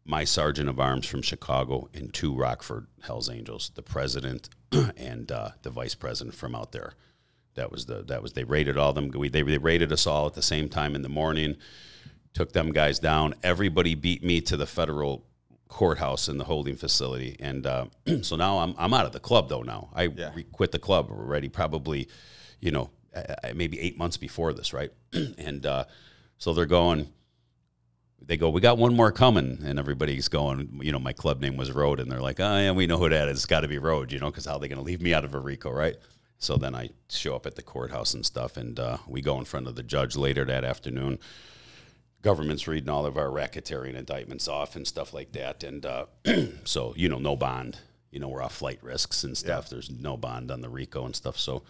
my sergeant of arms from Chicago, and two Rockford Hell's Angels, the president and uh, the vice president from out there. That was the that was they raided all them. We, they, they raided us all at the same time in the morning. Took them guys down. Everybody beat me to the federal courthouse in the holding facility. And uh, so now I'm I'm out of the club though. Now I yeah. quit the club already. Probably, you know, maybe eight months before this, right? And uh, so they're going. They go, we got one more coming, and everybody's going, you know, my club name was Road, and they're like, oh, yeah, we know who that is. It's got to be Road, you know, because how are they going to leave me out of a RICO, right? So then I show up at the courthouse and stuff, and uh, we go in front of the judge later that afternoon. Government's reading all of our racketeering indictments off and stuff like that, and uh, so, you know, no bond. You know, we're off flight risks and stuff. Yeah. There's no bond on the RICO and stuff, so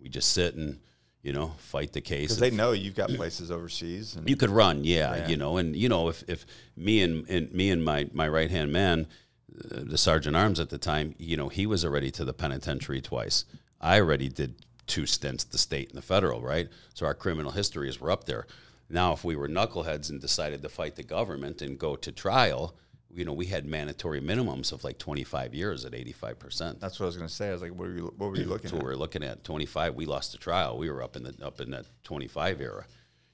we just sit and, you know, fight the case. Because they know you've got places overseas. And you could run, yeah, yeah, you know. And, you know, if, if me and, and me and my, my right-hand man, uh, the sergeant arms at the time, you know, he was already to the penitentiary twice. I already did two stints, the state and the federal, right? So our criminal histories were up there. Now, if we were knuckleheads and decided to fight the government and go to trial, you know, we had mandatory minimums of like twenty-five years at eighty-five percent. That's what I was going to say. I was like, what, are you, what were you looking at? So we were looking at twenty-five. We lost the trial. We were up in the up in that twenty-five era,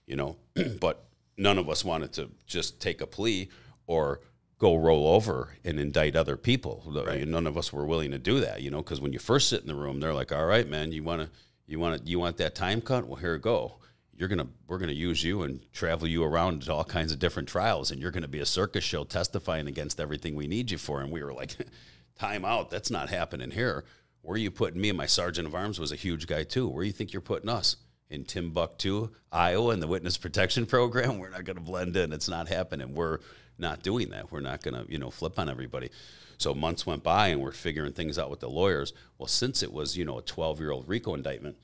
you know. But none of us wanted to just take a plea or go roll over and indict other people. Right. None of us were willing to do that, you know, because when you first sit in the room, they're like, all right, man, you want to, you want to, you want that time cut? Well, here it go. You're gonna, we're gonna use you and travel you around to all kinds of different trials, and you're gonna be a circus show testifying against everything we need you for. And we were like, time out. That's not happening here. Where are you putting me? And my sergeant of arms was a huge guy too. Where do you think you're putting us? In Timbuktu, Iowa, and the witness protection program? We're not gonna blend in. It's not happening. We're not doing that. We're not gonna, you know, flip on everybody. So months went by, and we're figuring things out with the lawyers. Well, since it was, you know, a twelve year old RICO indictment,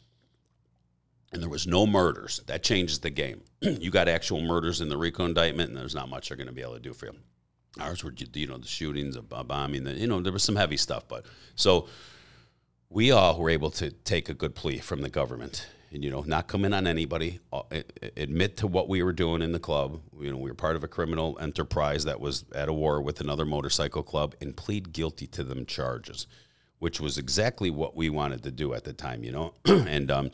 and there was no murders. That changes the game. You got actual murders in the RICO indictment, and there's not much they're going to be able to do for you. Ours were, you know, the shootings, a bombing, the, you know, there was some heavy stuff. But so we all were able to take a good plea from the government and, you know, not come in on anybody, admit to what we were doing in the club. You know, we were part of a criminal enterprise that was at a war with another motorcycle club, and plead guilty to them charges, which was exactly what we wanted to do at the time, you know. And, um,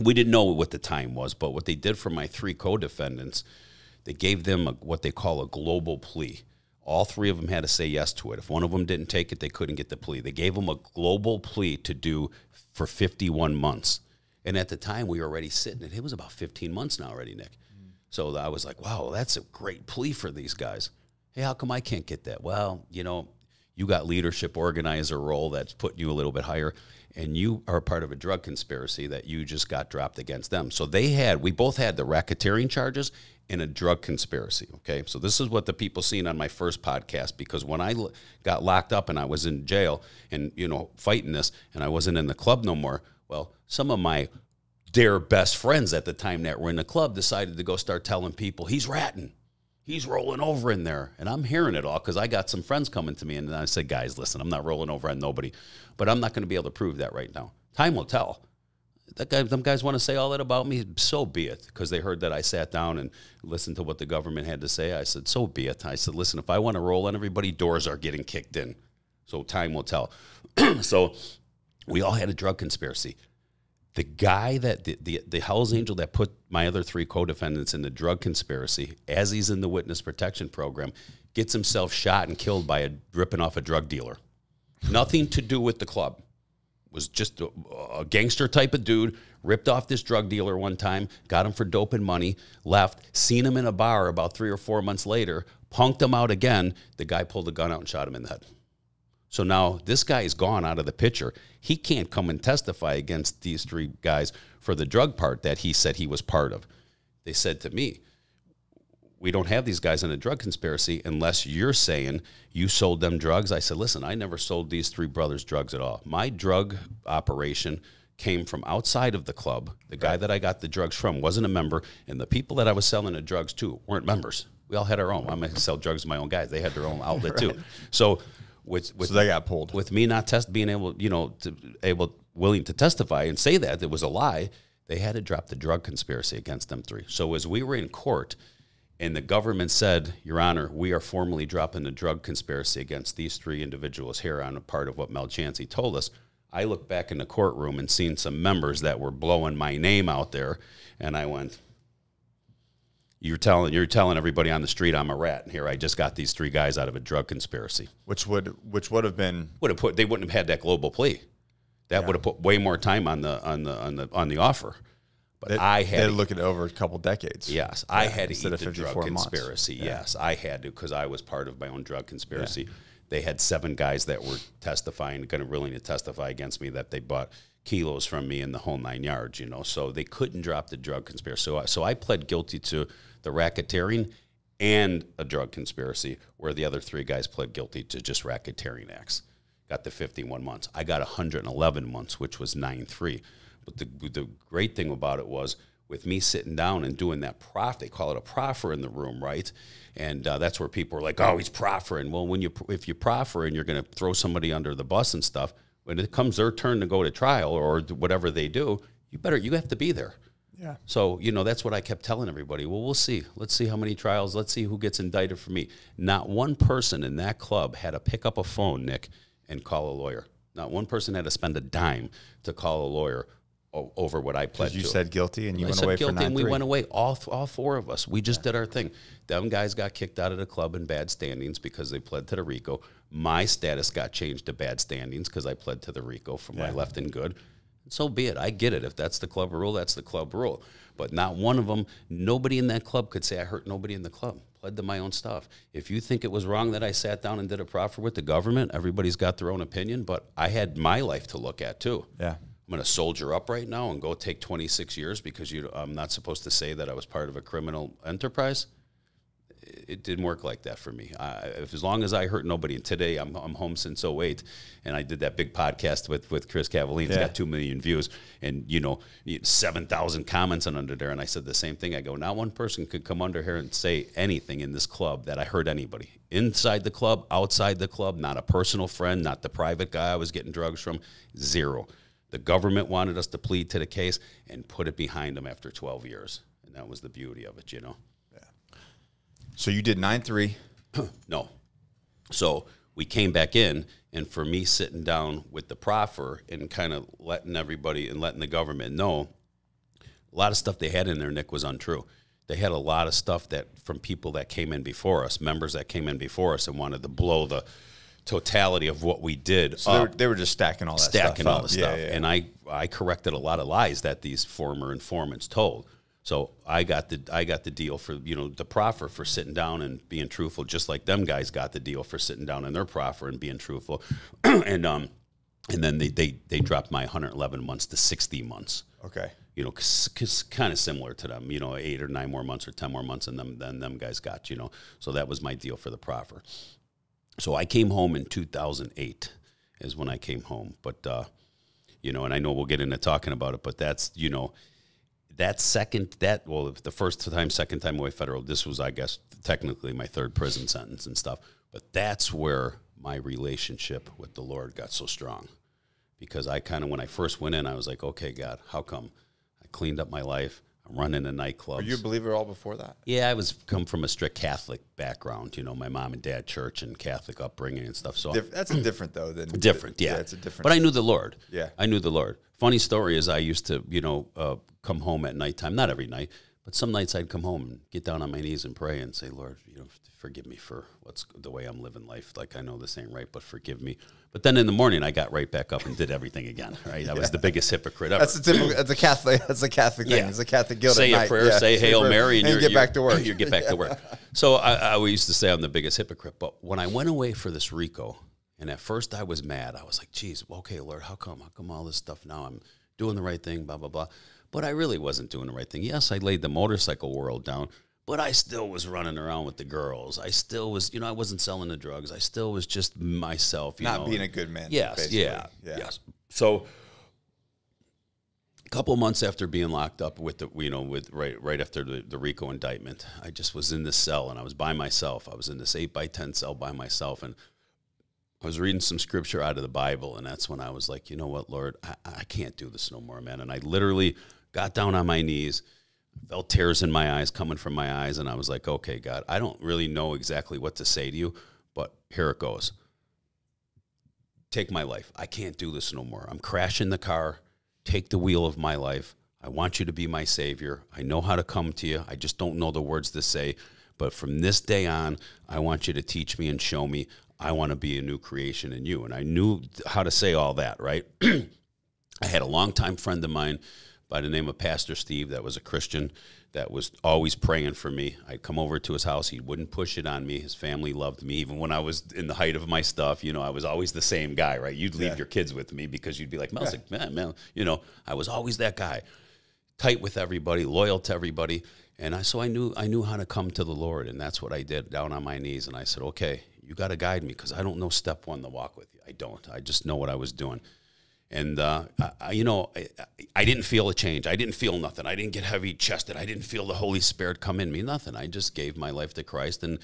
we didn't know what the time was, but what they did for my three co-defendants, they gave them a, what they call a global plea. All three of them had to say yes to it. If one of them didn't take it, they couldn't get the plea. They gave them a global plea to do for fifty-one months. And at the time, we were already sitting, it was about fifteen months now already, Nick. Mm. So I was like, wow, that's a great plea for these guys. Hey, how come I can't get that? Well, you know, you got leadership organizer role that's putting you a little bit higher, and you are part of a drug conspiracy that you just got dropped against them. So they had, we both had the racketeering charges and a drug conspiracy, okay? So this is what the people seen on my first podcast, because when I got locked up and I was in jail and, you know, fighting this, and I wasn't in the club no more, well, some of my dear best friends at the time that were in the club decided to go start telling people, he's ratting. He's rolling over in there, and I'm hearing it all because I got some friends coming to me, and I said, guys, listen, I'm not rolling over on nobody, but I'm not going to be able to prove that right now. Time will tell. That guy, them guys want to say all that about me, so be it, because they heard that I sat down and listened to what the government had to say. I said, so be it. I said, listen, if I want to roll on everybody, doors are getting kicked in, so time will tell. So we all had a drug conspiracy. The guy that, the, the, the Hell's Angel that put my other three co-defendants in the drug conspiracy, as he's in the witness protection program, gets himself shot and killed by a, ripping off a drug dealer. Nothing to do with the club. Was just a, a gangster type of dude, ripped off this drug dealer one time, got him for dope and money, left, seen him in a bar about three or four months later, punked him out again, the guy pulled a gun out and shot him in the head. So now this guy is gone out of the picture. He can't come and testify against these three guys for the drug part that he said he was part of. They said to me, we don't have these guys in a drug conspiracy unless you're saying you sold them drugs. I said, listen, I never sold these three brothers drugs at all. My drug operation came from outside of the club. The guy that I got the drugs from wasn't a member, and the people that I was selling the drugs to weren't members. We all had our own. I'm going to sell drugs to my own guys. They had their own outlet too. Right. So... With, with, so they got pulled. With me not test being able, you know, to, able willing to testify and say that it was a lie, they had to drop the drug conspiracy against them three. So as we were in court, and the government said, Your Honor, we are formally dropping the drug conspiracy against these three individuals here on a part of what Mel Chancey told us. I looked back in the courtroom and seen some members that were blowing my name out there, and I went, You're telling you're telling everybody on the street I'm a rat, and here I just got these three guys out of a drug conspiracy. Which would which would have been would have put they wouldn't have had that global plea. That yeah. would have put way more time on the on the on the on the offer. But they, I had they'd to, look at it over a couple decades. Yes, yeah, I had to eat the drug conspiracy. Yeah. Yes, I had to because I was part of my own drug conspiracy. Yeah. They had seven guys that were testifying, going to willing to testify against me that they bought kilos from me in the whole nine yards, you know. So they couldn't drop the drug conspiracy. So I, so I pled guilty to the racketeering and a drug conspiracy, where the other three guys pled guilty to just racketeering acts. Got the fifty-one months. I got one hundred eleven months, which was nine three. But the, the great thing about it was, with me sitting down and doing that prof, they call it a proffer in the room, right? And uh, that's where people are like, oh, he's proffering. Well, when you if you proffer and you're going to throw somebody under the bus and stuff, when it comes their turn to go to trial or whatever they do, you better, you have to be there. Yeah. So, you know, that's what I kept telling everybody. Well, we'll see. Let's see how many trials. Let's see who gets indicted for me. Not one person in that club had to pick up a phone, Nick, and call a lawyer. Not one person had to spend a dime to call a lawyer over what I pled to. You said guilty and you went away for nine three. And we went away, all, all four of us. We just yeah. did our thing. Them guys got kicked out of the club in bad standings because they pled to the RICO. My status got changed to bad standings because I pled to the RICO from yeah. my left and good. So be it. I get it. If that's the club rule, that's the club rule. But not one of them, nobody in that club could say I hurt nobody in the club. Pled to my own stuff. If you think it was wrong that I sat down and did a proffer with the government, everybody's got their own opinion, but I had my life to look at too. Yeah. I'm going to soldier up right now and go take twenty-six years because you, I'm not supposed to say that I was part of a criminal enterprise. It didn't work like that for me. I, if, as long as I hurt nobody, and today I'm, I'm home since oh eight, and I did that big podcast with, with Chris Cavallini. It's yeah. got two million views and, you know, seven thousand comments on under there, and I said the same thing. I go, not one person could come under here and say anything in this club that I hurt anybody. Inside the club, outside the club, not a personal friend, not the private guy I was getting drugs from, zero. The government wanted us to plead to the case and put it behind them after twelve years, and that was the beauty of it, you know. So you did nine three? No. So we came back in, and for me sitting down with the proffer and kind of letting everybody and letting the government know, a lot of stuff they had in there, Nick, was untrue. They had a lot of stuff that from people that came in before us, members that came in before us and wanted to blow the totality of what we did. So they were, they were just stacking all that stuff up. Stacking all the stuff. Yeah, yeah. And I, I corrected a lot of lies that these former informants told. So I got the I got the deal for, you know, the proffer for sitting down and being truthful, just like them guys got the deal for sitting down in their proffer and being truthful, and um, and then they they they dropped my one hundred eleven months to sixty months. Okay, you know, because kind of similar to them, you know, eight or nine more months or ten more months, and them then them guys got, you know, so that was my deal for the proffer. So I came home in two thousand eight is when I came home, but uh, you know, and I know we'll get into talking about it, but that's, you know. That second, that, well, the first time, second time away federal, this was, I guess, technically my third prison sentence and stuff. But that's where my relationship with the Lord got so strong. Because I kind of, when I first went in, I was like, okay, God, how come? I cleaned up my life. I'm running a nightclub. Were you a believer all before that? Yeah, I was come from a strict Catholic background. You know, my mom and dad, church and Catholic upbringing and stuff. So Dif that's different, though. Than different, yeah. yeah. It's a different. But I knew the Lord. Yeah. I knew the Lord. Funny story is I used to, you know, uh, come home at nighttime, not every night, but some nights I'd come home and get down on my knees and pray and say, Lord, you know, forgive me for what's the way I'm living life. Like, I know this ain't right, but forgive me. But then in the morning, I got right back up and did everything again, right? I yeah. was the biggest hypocrite ever. That's a typical, that's a Catholic, that's a Catholic yeah. thing. It's a Catholic guilt. Say a prayer, yeah. say Hail Mary, and, and you get you're, back to work. You get back yeah. to work. So I, I used to say I'm the biggest hypocrite. But when I went away for this RICO, and at first I was mad. I was like, geez, okay, Lord, how come? How come all this stuff now? I'm doing the right thing, blah, blah, blah. But I really wasn't doing the right thing. Yes, I laid the motorcycle world down, but I still was running around with the girls. I still was, you know, I wasn't selling the drugs. I still was just myself, you know. Not being a good man. Yes, yeah, yeah, yes. So a couple months after being locked up with the, you know, with right right after the, the RICO indictment, I just was in this cell and I was by myself. I was in this eight by ten cell by myself, and I was reading some scripture out of the Bible, and that's when I was like, you know what, Lord, I, I can't do this no more, man. And I literally got down on my knees, felt tears in my eyes coming from my eyes, and I was like, okay, God, I don't really know exactly what to say to you, but here it goes. Take my life. I can't do this no more. I'm crashing the car. Take the wheel of my life. I want you to be my savior. I know how to come to you. I just don't know the words to say, but from this day on, I want you to teach me and show me. I want to be a new creation in you. And I knew how to say all that, right? I had a longtime friend of mine by the name of Pastor Steve that was a Christian that was always praying for me. I'd come over to his house. He wouldn't push it on me. His family loved me. Even when I was in the height of my stuff, you know, I was always the same guy, right? You'd leave yeah. your kids with me because you'd be like, Mel's yeah. like, man, man, you know, I was always that guy. Tight with everybody, loyal to everybody. And I, so I knew, I knew how to come to the Lord, and that's what I did, down on my knees. And I said, okay, you got to guide me because I don't know step one to walk with you. I don't. I just know what I was doing. And, uh, I, you know, I, I didn't feel a change. I didn't feel nothing. I didn't get heavy-chested. I didn't feel the Holy Spirit come in me, nothing. I just gave my life to Christ, and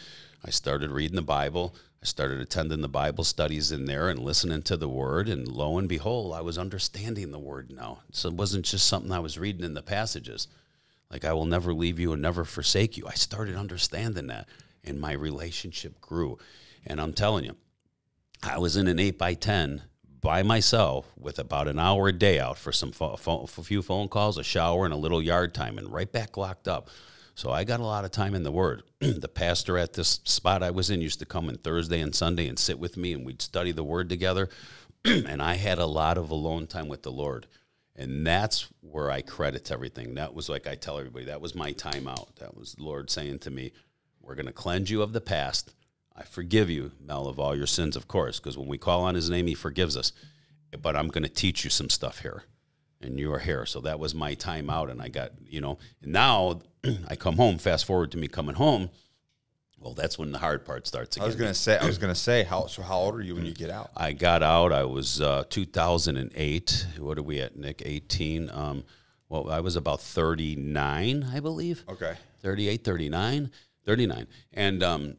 I started reading the Bible. I started attending the Bible studies in there and listening to the Word, and lo and behold, I was understanding the Word now. So it wasn't just something I was reading in the passages. Like, I will never leave you and never forsake you. I started understanding that, and my relationship grew. And I'm telling you, I was in an eight by ten by myself with about an hour a day out for some fo fo a few phone calls, a shower, and a little yard time, and right back locked up. So I got a lot of time in the Word. The pastor at this spot I was in used to come on Thursday and Sunday and sit with me, and we'd study the Word together. And I had a lot of alone time with the Lord. And that's where I credit everything. That was, like I tell everybody, that was my time out. That was the Lord saying to me, we're going to cleanse you of the past. I forgive you, Mel, of all your sins, of course, because when we call on his name, he forgives us. But I'm going to teach you some stuff here, and you are here. So that was my time out, and I got, you know, and now I come home, fast forward to me coming home. Well, that's when the hard part starts again. I was going to say, I was going to say, how, so how old are you when you get out? I got out. I was uh, two thousand eight. What are we at, Nick? eighteen. Um, well, I was about thirty-nine, I believe. Okay. thirty-eight, thirty-nine, thirty-nine. And um,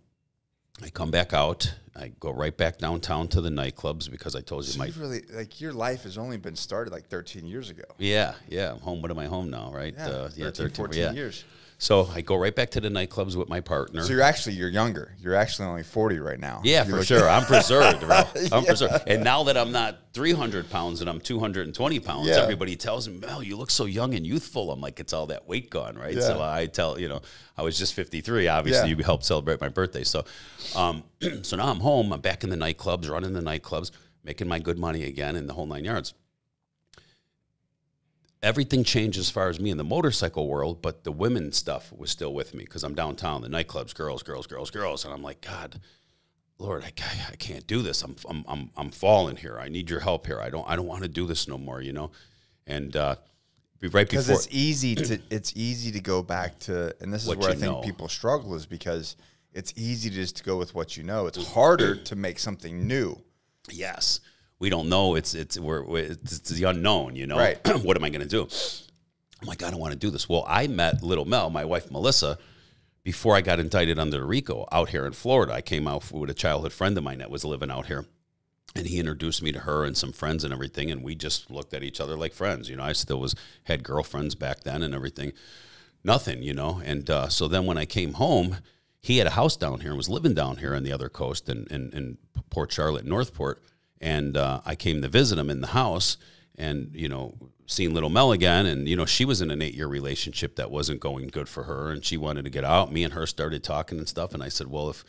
I come back out. I go right back downtown to the nightclubs because I told you so my... Really, like, your life has only been started like thirteen years ago. Yeah, yeah. I'm home. What am I home now, right? Yeah, uh, yeah thirteen, fourteen yeah. years. So I go right back to the nightclubs with my partner. So you're actually, you're younger. You're actually only forty right now. Yeah, for sure. I'm preserved, bro. I'm yeah. preserved. And now that I'm not three hundred pounds and I'm two hundred twenty pounds, yeah. everybody tells me, Mel, you look so young and youthful. I'm like, it's all that weight gone, right? Yeah. So I tell, you know, I was just fifty-three. Obviously, yeah. you helped celebrate my birthday. So, um, so now I'm home. I'm back in the nightclubs, running the nightclubs, making my good money again and the whole nine yards. Everything changed as far as me in the motorcycle world, but the women stuff was still with me because I'm downtown, the nightclubs, girls, girls, girls, girls. And I'm like, God, Lord, I, I can't do this. I'm, I'm, I'm, I'm falling here. I need your help here. I don't, I don't want to do this no more, you know? And, uh, right before, it's easy to, it's easy to go back to, and this is where I think know. people struggle is because it's easy to just to go with what you know. It's harder to make something new. Yes. We don't know. It's it's we're it's the unknown, you know. Right. What am I going to do? I'm like, I don't want to do this. Well, I met Little Mel, my wife Melissa, before I got indicted under RICO out here in Florida. I came out with a childhood friend of mine that was living out here, and he introduced me to her and some friends and everything. And we just looked at each other like friends, you know. I still was had girlfriends back then and everything, nothing, you know. And uh, so then when I came home, he had a house down here and was living down here on the other coast in in, in Port Charlotte, Northport. And uh, I came to visit him in the house and, you know, seeing little Mel again. And, you know, she was in an eight-year relationship that wasn't going good for her. And she wanted to get out. Me and her started talking and stuff. And I said, well, if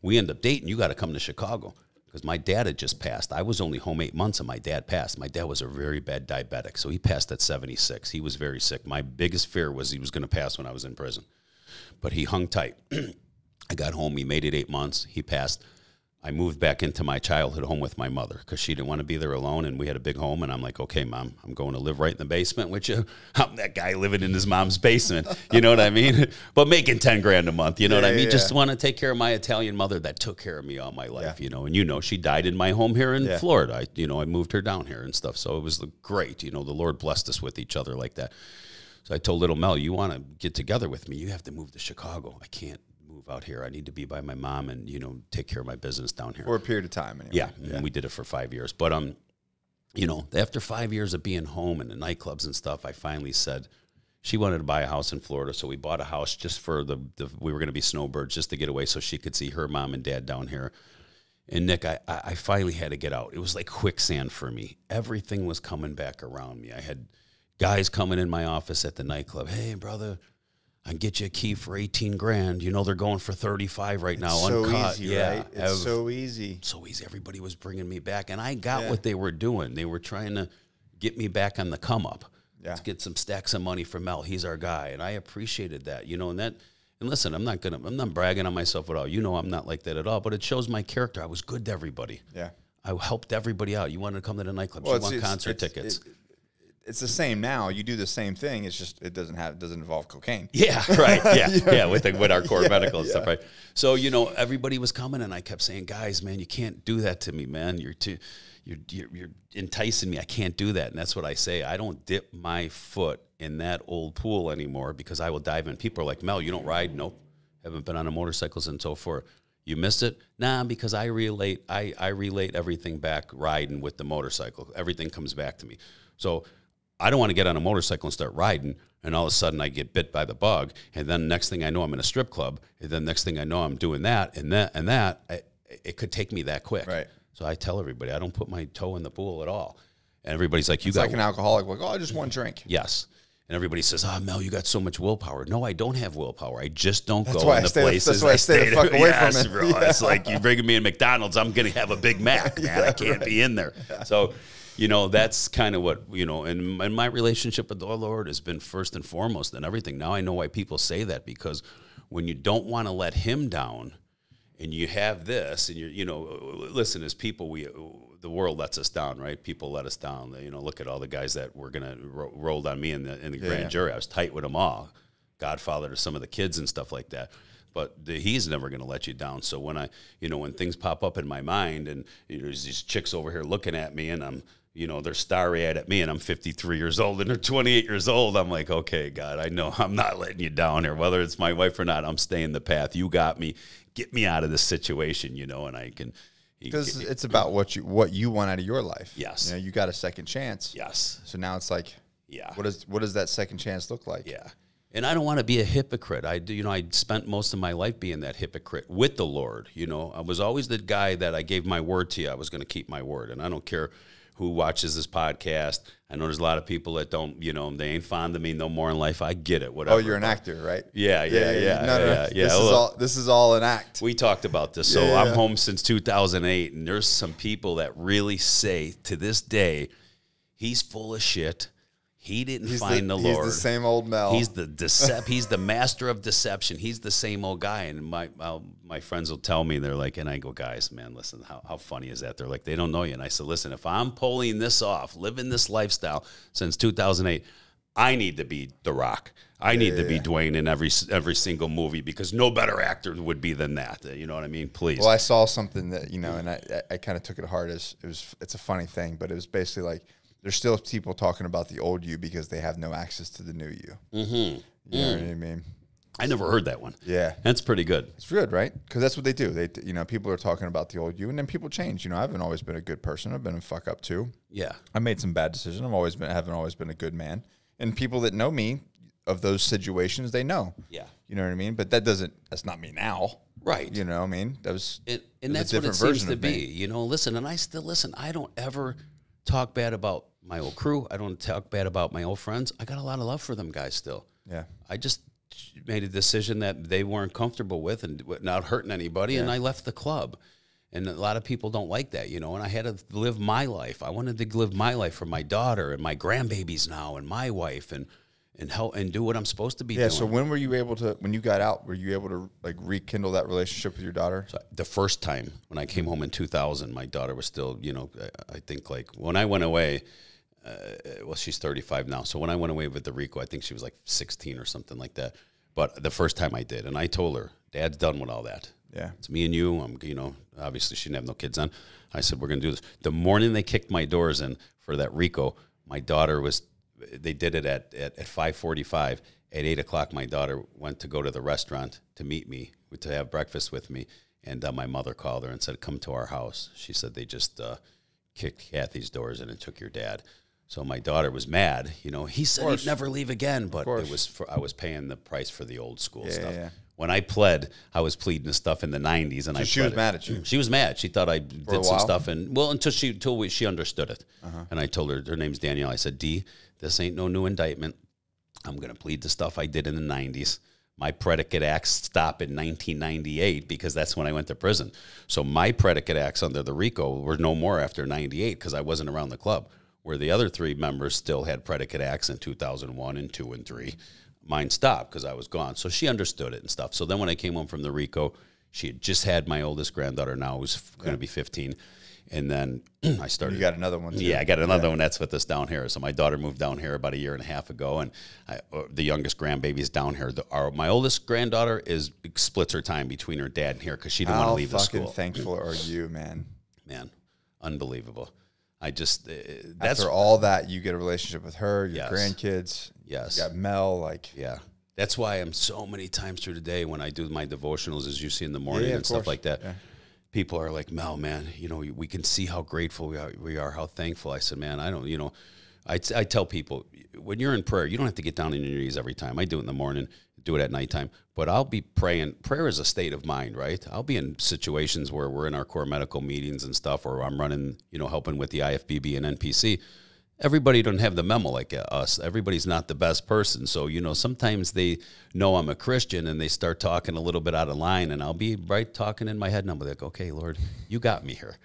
we end up dating, you got to come to Chicago because my dad had just passed. I was only home eight months and my dad passed. My dad was a very bad diabetic. So he passed at seventy-six. He was very sick. My biggest fear was he was going to pass when I was in prison. But he hung tight. I got home. He made it eight months. He passed. I moved back into my childhood home with my mother because she didn't want to be there alone, and we had a big home, and I'm like, okay, Mom, I'm going to live right in the basement with you. I'm that guy living in his mom's basement, you know what I mean? But making ten grand a month, you know yeah, what I mean? Yeah. Just want to take care of my Italian mother that took care of me all my life, yeah. you know, and you know, she died in my home here in yeah. Florida. I, you know, I moved her down here and stuff, so it was great. You know, the Lord blessed us with each other like that. So I told little Mel, you want to get together with me, you have to move to Chicago. I can't move out here. I need to be by my mom and, you know, take care of my business down here. For a period of time. Anyway. Yeah, yeah. And we did it for five years. But, um, you know, after five years of being home and the nightclubs and stuff, I finally said, she wanted to buy a house in Florida. So we bought a house just for the, the we were going to be snowbirds just to get away so she could see her mom and dad down here. And Nick, I, I finally had to get out. It was like quicksand for me. Everything was coming back around me. I had guys coming in my office at the nightclub. Hey, brother, I can get you a key for eighteen grand. You know, they're going for thirty-five right now. It's so uncaught. easy, yeah. right? It's I've, so easy. So easy. Everybody was bringing me back, and I got yeah. what they were doing. They were trying to get me back on the come-up. Yeah. Let's get some stacks of money for Mel. He's our guy, and I appreciated that. You know, and that, and listen, I'm not gonna, I'm not bragging on myself at all. You know, I'm not like that at all, but it shows my character. I was good to everybody. Yeah. I helped everybody out. You wanted to come to the nightclub. Well, you want concert it's, tickets. It, it, It's the same now. You do the same thing. It's just it doesn't have it doesn't involve cocaine. Yeah, right. Yeah, you know yeah. With the, with our core yeah, medical and yeah. stuff, right? So you know, everybody was coming, and I kept saying, "Guys, man, you can't do that to me, man. You're too, you're you're, you're enticing me. I can't do that." And that's what I say. I don't dip my foot in that old pool anymore because I will dive in. People are like, "Mel, you don't ride?" Nope. Haven't been on a motorcycles and so forth. You missed it? Nah, because I relate. I I relate everything back riding with the motorcycle. Everything comes back to me. So. I don't want to get on a motorcycle and start riding. And all of a sudden I get bit by the bug. And then next thing I know, I'm in a strip club. And then next thing I know, I'm doing that and that and that. I, it could take me that quick. Right. So I tell everybody, I don't put my toe in the pool at all. And everybody's like, you it's got like an alcoholic, like, oh, just one drink. Yes. And everybody says, oh, Mel, you got so much willpower. No, I don't have willpower. I just don't that's go in the stay, places. That's why I stay, I stay the fuck away yes, from it. Bro, yeah. It's like you're bringing me in McDonald's, I'm going to have a Big Mac, man. Yeah, I can't right. be in there. Yeah. So, you know, that's kind of what, you know, and, and my relationship with the Lord has been first and foremost in everything. Now I know why people say that, because when you don't want to let him down and you have this and you're, you know, listen, as people, we... the world lets us down, right? People let us down. You know, look at all the guys that were going to ro rolled on me in the, in the yeah, grand yeah. jury. I was tight with them all. Godfather to some of the kids and stuff like that. But the, he's never going to let you down. So when I, you know, when things pop up in my mind and you know, there's these chicks over here looking at me and I'm, you know, they're starry-eyed at me and I'm fifty-three years old and they're twenty-eight years old. I'm like, okay, God, I know I'm not letting you down here. Whether it's my wife or not, I'm staying the path. You got me. Get me out of this situation, you know, and I can... Because it's about what you what you want out of your life. Yes. You know, you got a second chance. Yes. So now it's like, yeah. What does what does that second chance look like? Yeah. And I don't want to be a hypocrite. I do, you know, I spent most of my life being that hypocrite with the Lord. You know, I was always the guy that I gave my word to you. I was going to keep my word, and I don't care who watches this podcast. I know there's a lot of people that don't, you know, they ain't fond of me no more in life. I get it. Whatever. Oh, you're an actor, right? Yeah, yeah, yeah, yeah. No, no, yeah, yeah. This, well, is all, this is all an act. We talked about this. So yeah, I'm yeah. home since two thousand eight, and there's some people that really say to this day, he's full of shit. He didn't he's find the, the Lord. He's the same old Mel. He's the decep He's the master of deception. He's the same old guy. And my I'll, my friends will tell me, they're like, and I go, guys, man, listen, how, how funny is that? They're like, they don't know you. And I said, listen, if I'm pulling this off, living this lifestyle since two thousand eight, I need to be The Rock. I yeah, need yeah, to be yeah. Dwayne in every every single movie, because no better actor would be than that. You know what I mean? Please. Well, I saw something that, you know, and I I kind of took it hard as it was. It's a funny thing, but it was basically like, there's still people talking about the old you because they have no access to the new you. Mm-hmm. You know mm. what I mean? I never heard that one. Yeah. That's pretty good. It's good, right? Because that's what they do. They, you know, people are talking about the old you, and then people change. You know, I haven't always been a good person. I've been a fuck up too. Yeah. I made some bad decisions. I've always been, haven't always been a good man. And people that know me of those situations, they know. Yeah. You know what I mean? But that doesn't, that's not me now. Right. You know what I mean? That was, it, and that's what it seems to be. You know, listen, and I still, listen, I don't ever talk bad about my old crew. I don't talk bad about my old friends. I got a lot of love for them guys still. Yeah. I just made a decision that they weren't comfortable with and not hurting anybody, yeah. and I left the club. And a lot of people don't like that, you know, and I had to live my life. I wanted to live my life for my daughter and my grandbabies now and my wife and and help and do what I'm supposed to be yeah, doing. Yeah, so when were you able to, when you got out, were you able to like rekindle that relationship with your daughter? So the first time when I came home in two thousand, my daughter was still, you know, I, I think like when I went away, uh, well, she's thirty-five now. So when I went away with the RICO, I think she was like sixteen or something like that. But the first time I did, and I told her, Dad's done with all that. Yeah. It's me and you. I'm, you know, obviously she didn't have no kids on. I said, we're going to do this. The morning they kicked my doors in for that RICO, my daughter was, they did it at, at, at five forty-five. At eight o'clock, my daughter went to go to the restaurant to meet me, to have breakfast with me. And uh, my mother called her and said, come to our house. She said, they just uh, kicked Kathy's doors in and took your dad. So my daughter was mad. You know, he said he'd never leave again, but it was for, I was paying the price for the old school yeah, stuff. Yeah, yeah. When I pled, I was pleading to stuff in the nineties, and so I she was it. mad at you. She was mad. She thought I for did some stuff, and well, until she until we, she understood it. Uh-huh. And I told her her name's Danielle. I said, D, this ain't no new indictment. I'm gonna plead to stuff I did in the nineties. My predicate acts stop in nineteen ninety-eight because that's when I went to prison. So my predicate acts under the RICO were no more after ninety-eight because I wasn't around the club. Where the other three members still had predicate acts in two thousand one and two and three. Mine stopped because I was gone. So she understood it and stuff. So then when I came home from the RICO, she had just had my oldest granddaughter now, who's yeah. going to be fifteen. And then I started. You got another one, too. Yeah, I got another yeah. one. That's with us down here. So my daughter moved down here about a year and a half ago, and I, uh, the youngest grandbaby is down here. The, our, my oldest granddaughter is splits her time between her dad and here because she didn't want to leave the school. How fucking thankful are you, man? Man, unbelievable. I just, uh, that's after all that, you get a relationship with her, your yes. grandkids. Yes. You got Mel, like. Yeah. That's why I'm so many times through the day when I do my devotionals, as you see in the morning yeah, yeah, and stuff course. like that, yeah. people are like, Mel, man, you know, we can see how grateful we are, we are, how thankful. I said, man, I don't, you know, I, I tell people, when you're in prayer, you don't have to get down on your knees every time. I do it in the morning, do it at nighttime. But I'll be praying. Prayer is a state of mind, right? I'll be in situations where we're in our core medical meetings and stuff, or I'm running, you know, helping with the I F B B and N P C. Everybody don't have the memo like us. Everybody's not the best person. So, you know, sometimes they know I'm a Christian and they start talking a little bit out of line, and I'll be right talking in my head, and I'm like, okay, Lord, you got me here.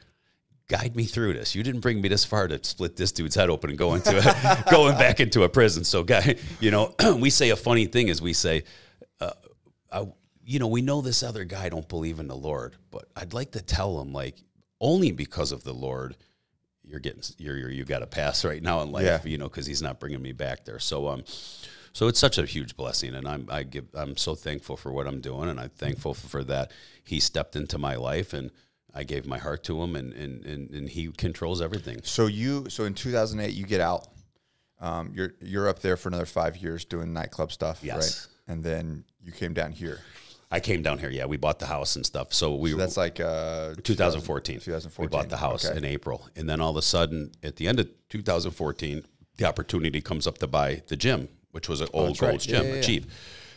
Guide me through this. You didn't bring me this far to split this dude's head open and go into a, going back into a prison. So, guy, you know, we say a funny thing is we say, uh, I, you know, we know this other guy don't believe in the Lord, but I'd like to tell him, like, only because of the Lord, you're getting, you're, you're you got to pass right now in life, yeah. you know, because he's not bringing me back there. So, um, so it's such a huge blessing, and I'm I give I'm so thankful for what I'm doing, and I'm thankful for that he stepped into my life and I gave my heart to him, and, and, and, and he controls everything. So you, so in two thousand eight, you get out, um, you're, you're up there for another five years doing nightclub stuff, yes. right? And then you came down here. I came down here. Yeah. We bought the house and stuff. So we, so that's like, uh, twenty fourteen, twenty fourteen. We bought the house okay. in April. And then all of a sudden at the end of two thousand fourteen, the opportunity comes up to buy the gym, which was an old oh, Gold's right. gym, yeah, yeah, yeah. cheap.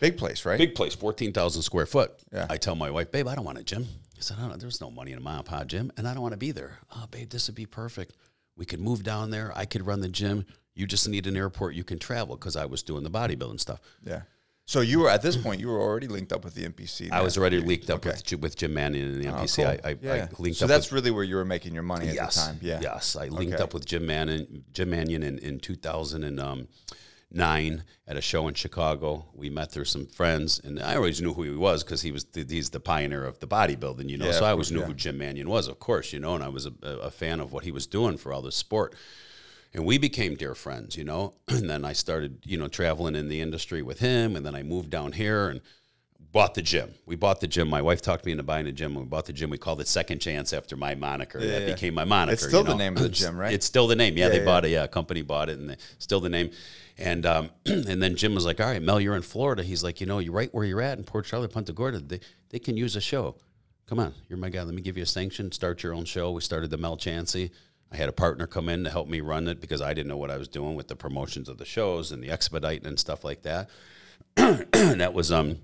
Big place, right? Big place, fourteen thousand square foot. Yeah. I tell my wife, babe, I don't want a gym. I said, I don't, there's no money in a mom and pop gym, and I don't want to be there. Oh, babe, this would be perfect. We could move down there. I could run the gym. You just need an airport. You can travel, because I was doing the bodybuilding stuff. Yeah. So you were, at this point, you were already linked up with the N P C. I was already linked up okay. with, with Jim Manion and the N P C. Oh, cool. I, I, yeah. I linked so up. So that's with, really where you were making your money at yes, the time. Yeah. Yes. I linked okay. up with Jim Manion, Jim Manion in, in two thousand nine at a show in Chicago. We met through some friends, and I always knew who he was, because he was the, he's the pioneer of the bodybuilding, you know. Yeah, so I always course, knew yeah. who Jim Manion was, of course, you know, and I was a, a fan of what he was doing for all this sport. And we became dear friends, you know. And then I started, you know, traveling in the industry with him, and then I moved down here and bought the gym. We bought the gym. My wife talked me into buying a gym. We bought the gym. We called it Second Chance after my moniker. Yeah, that yeah. became my moniker. It's still you know? the name of the gym, right? It's still the name. Yeah, yeah they yeah. bought it. Yeah, a company bought it, and they, still the name. And um, and then Jim was like, all right, Mel, you're in Florida. He's like, you know, you're right where you're at in Port Charlotte, Punta Gorda. They, they can use a show. Come on. You're my guy. Let me give you a sanction. Start your own show. We started the Mel Chancey. I had a partner come in to help me run it, because I didn't know what I was doing with the promotions of the shows and the expediting and stuff like that. And that was... um.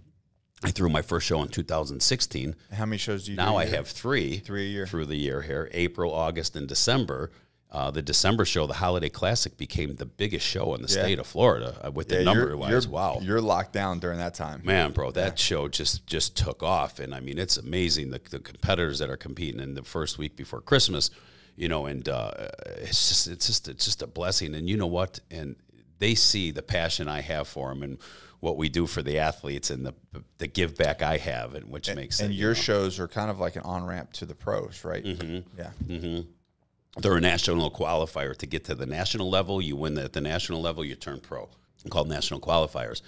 I threw my first show in two thousand sixteen. How many shows do you do? Now I have three. Three a year. Through the year here, April, August, and December. Uh, the December show, the Holiday Classic, became the biggest show in the yeah. state of Florida uh, with yeah, the number-wise. Wow. You're locked down during that time. Man, bro, that yeah. show just just took off. And, I mean, it's amazing, the, the competitors that are competing in the first week before Christmas, you know, and uh, it's just it's just, it's just a blessing. And you know what? And they see the passion I have for them, and what we do for the athletes, and the the give back I have, and which and, makes and it, your you know. shows are kind of like an on ramp to the pros, right? Mm-hmm. Yeah, mm-hmm. They're a national qualifier to get to the national level. You win at the national level, you turn pro. They're called national qualifiers,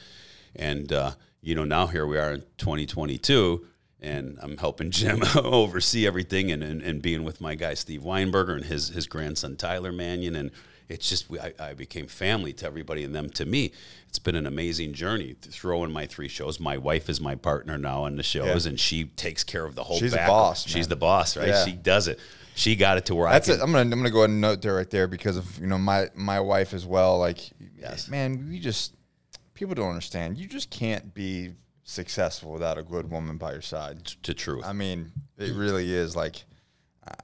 and uh, you know, now here we are in twenty twenty-two, and I'm helping Jim oversee everything, and, and and being with my guy Steve Weinberger and his his grandson Tyler Manion, and. It's just I, I became family to everybody, and them to me. It's been an amazing journey. Throwing my three shows, my wife is my partner now on the shows, yeah. and she takes care of the whole. She's back. the boss. Man. She's the boss, right? Yeah. She does it. She got it to where That's I. That's it. I'm gonna I'm gonna go ahead and note there right there, because of you know my my wife as well. Like, yes. man, you just people don't understand. You just can't be successful without a good woman by your side. It's the truth. I mean, it really is. Like,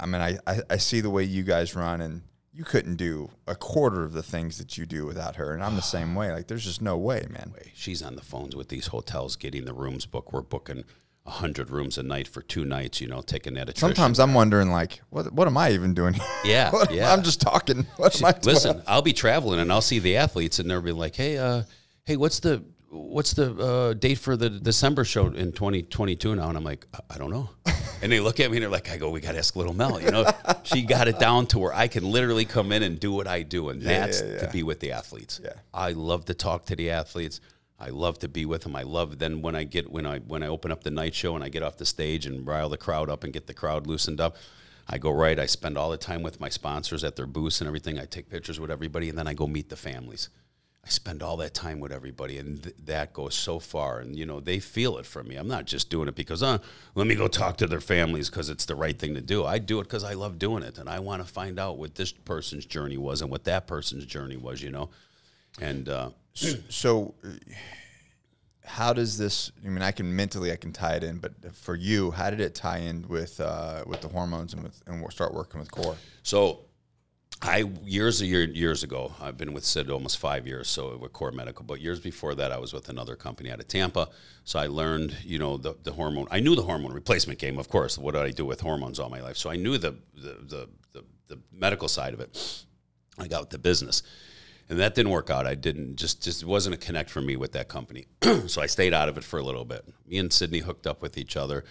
I mean, I I, I see the way you guys run, and. You couldn't do a quarter of the things that you do without her. And I'm the same way. Like, there's just no way, man. She's on the phones with these hotels, getting the rooms booked. We're booking a hundred rooms a night for two nights, you know, taking that attrition. Sometimes I'm wondering, like, what what am I even doing here? Yeah, what, yeah. I'm just talking. What she, am I doing? Listen, I'll be traveling, and I'll see the athletes, and they'll be like, hey, uh, hey, what's the what's the uh, date for the December show in twenty twenty-two now? And I'm like, I, I don't know. And they look at me and they're like, I go, we got to ask little Mel, you know, she got it down to where I can literally come in and do what I do. And that's yeah, yeah, yeah. to be with the athletes. Yeah. I love to talk to the athletes. I love to be with them. I love then when I get, when I, when I open up the night show and I get off the stage and rile the crowd up and get the crowd loosened up, I go right. I spend all the time with my sponsors at their booths and everything. I take pictures with everybody. And then I go meet the families. I spend all that time with everybody, and th that goes so far. And, you know, they feel it from me. I'm not just doing it because, uh, let me go talk to their families because it's the right thing to do. I do it because I love doing it, and I want to find out what this person's journey was and what that person's journey was, you know. And uh, so how does this, I mean, I can mentally, I can tie it in, but for you, how did it tie in with, uh, with the hormones and, with, and we'll start working with Core? So I years a year years ago, I've been with Sid almost five years, so with Core Medical. But years before that, I was with another company out of Tampa. So I learned, you know, the, the hormone. I knew the hormone replacement game, of course. What did I do with hormones all my life? So I knew the the the, the, the medical side of it. I got with the business, and that didn't work out. I didn't just just it wasn't a connect for me with that company. So I stayed out of it for a little bit. Me and Sydney hooked up with each other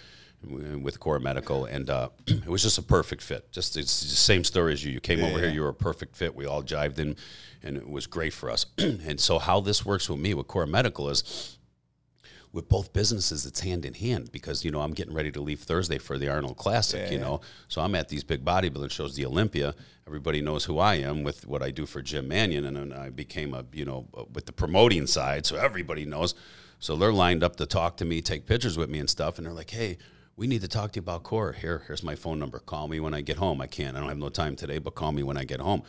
with Core Medical, and uh, it was just a perfect fit. Just it's the same story as you. You came yeah, over yeah. here, you were a perfect fit. We all jived in, and it was great for us. And so how this works with me with Core Medical is with both businesses, it's hand in hand because, you know, I'm getting ready to leave Thursday for the Arnold Classic, yeah, you know. Yeah. So I'm at these big bodybuilding shows, the Olympia. Everybody knows who I am with what I do for Jim Manion, and then I became a, you know, with the promoting side, so everybody knows. So they're lined up to talk to me, take pictures with me and stuff, and they're like, hey, we need to talk to you about Core. Here, here's my phone number. Call me when I get home. I can't. I don't have no time today, but call me when I get home.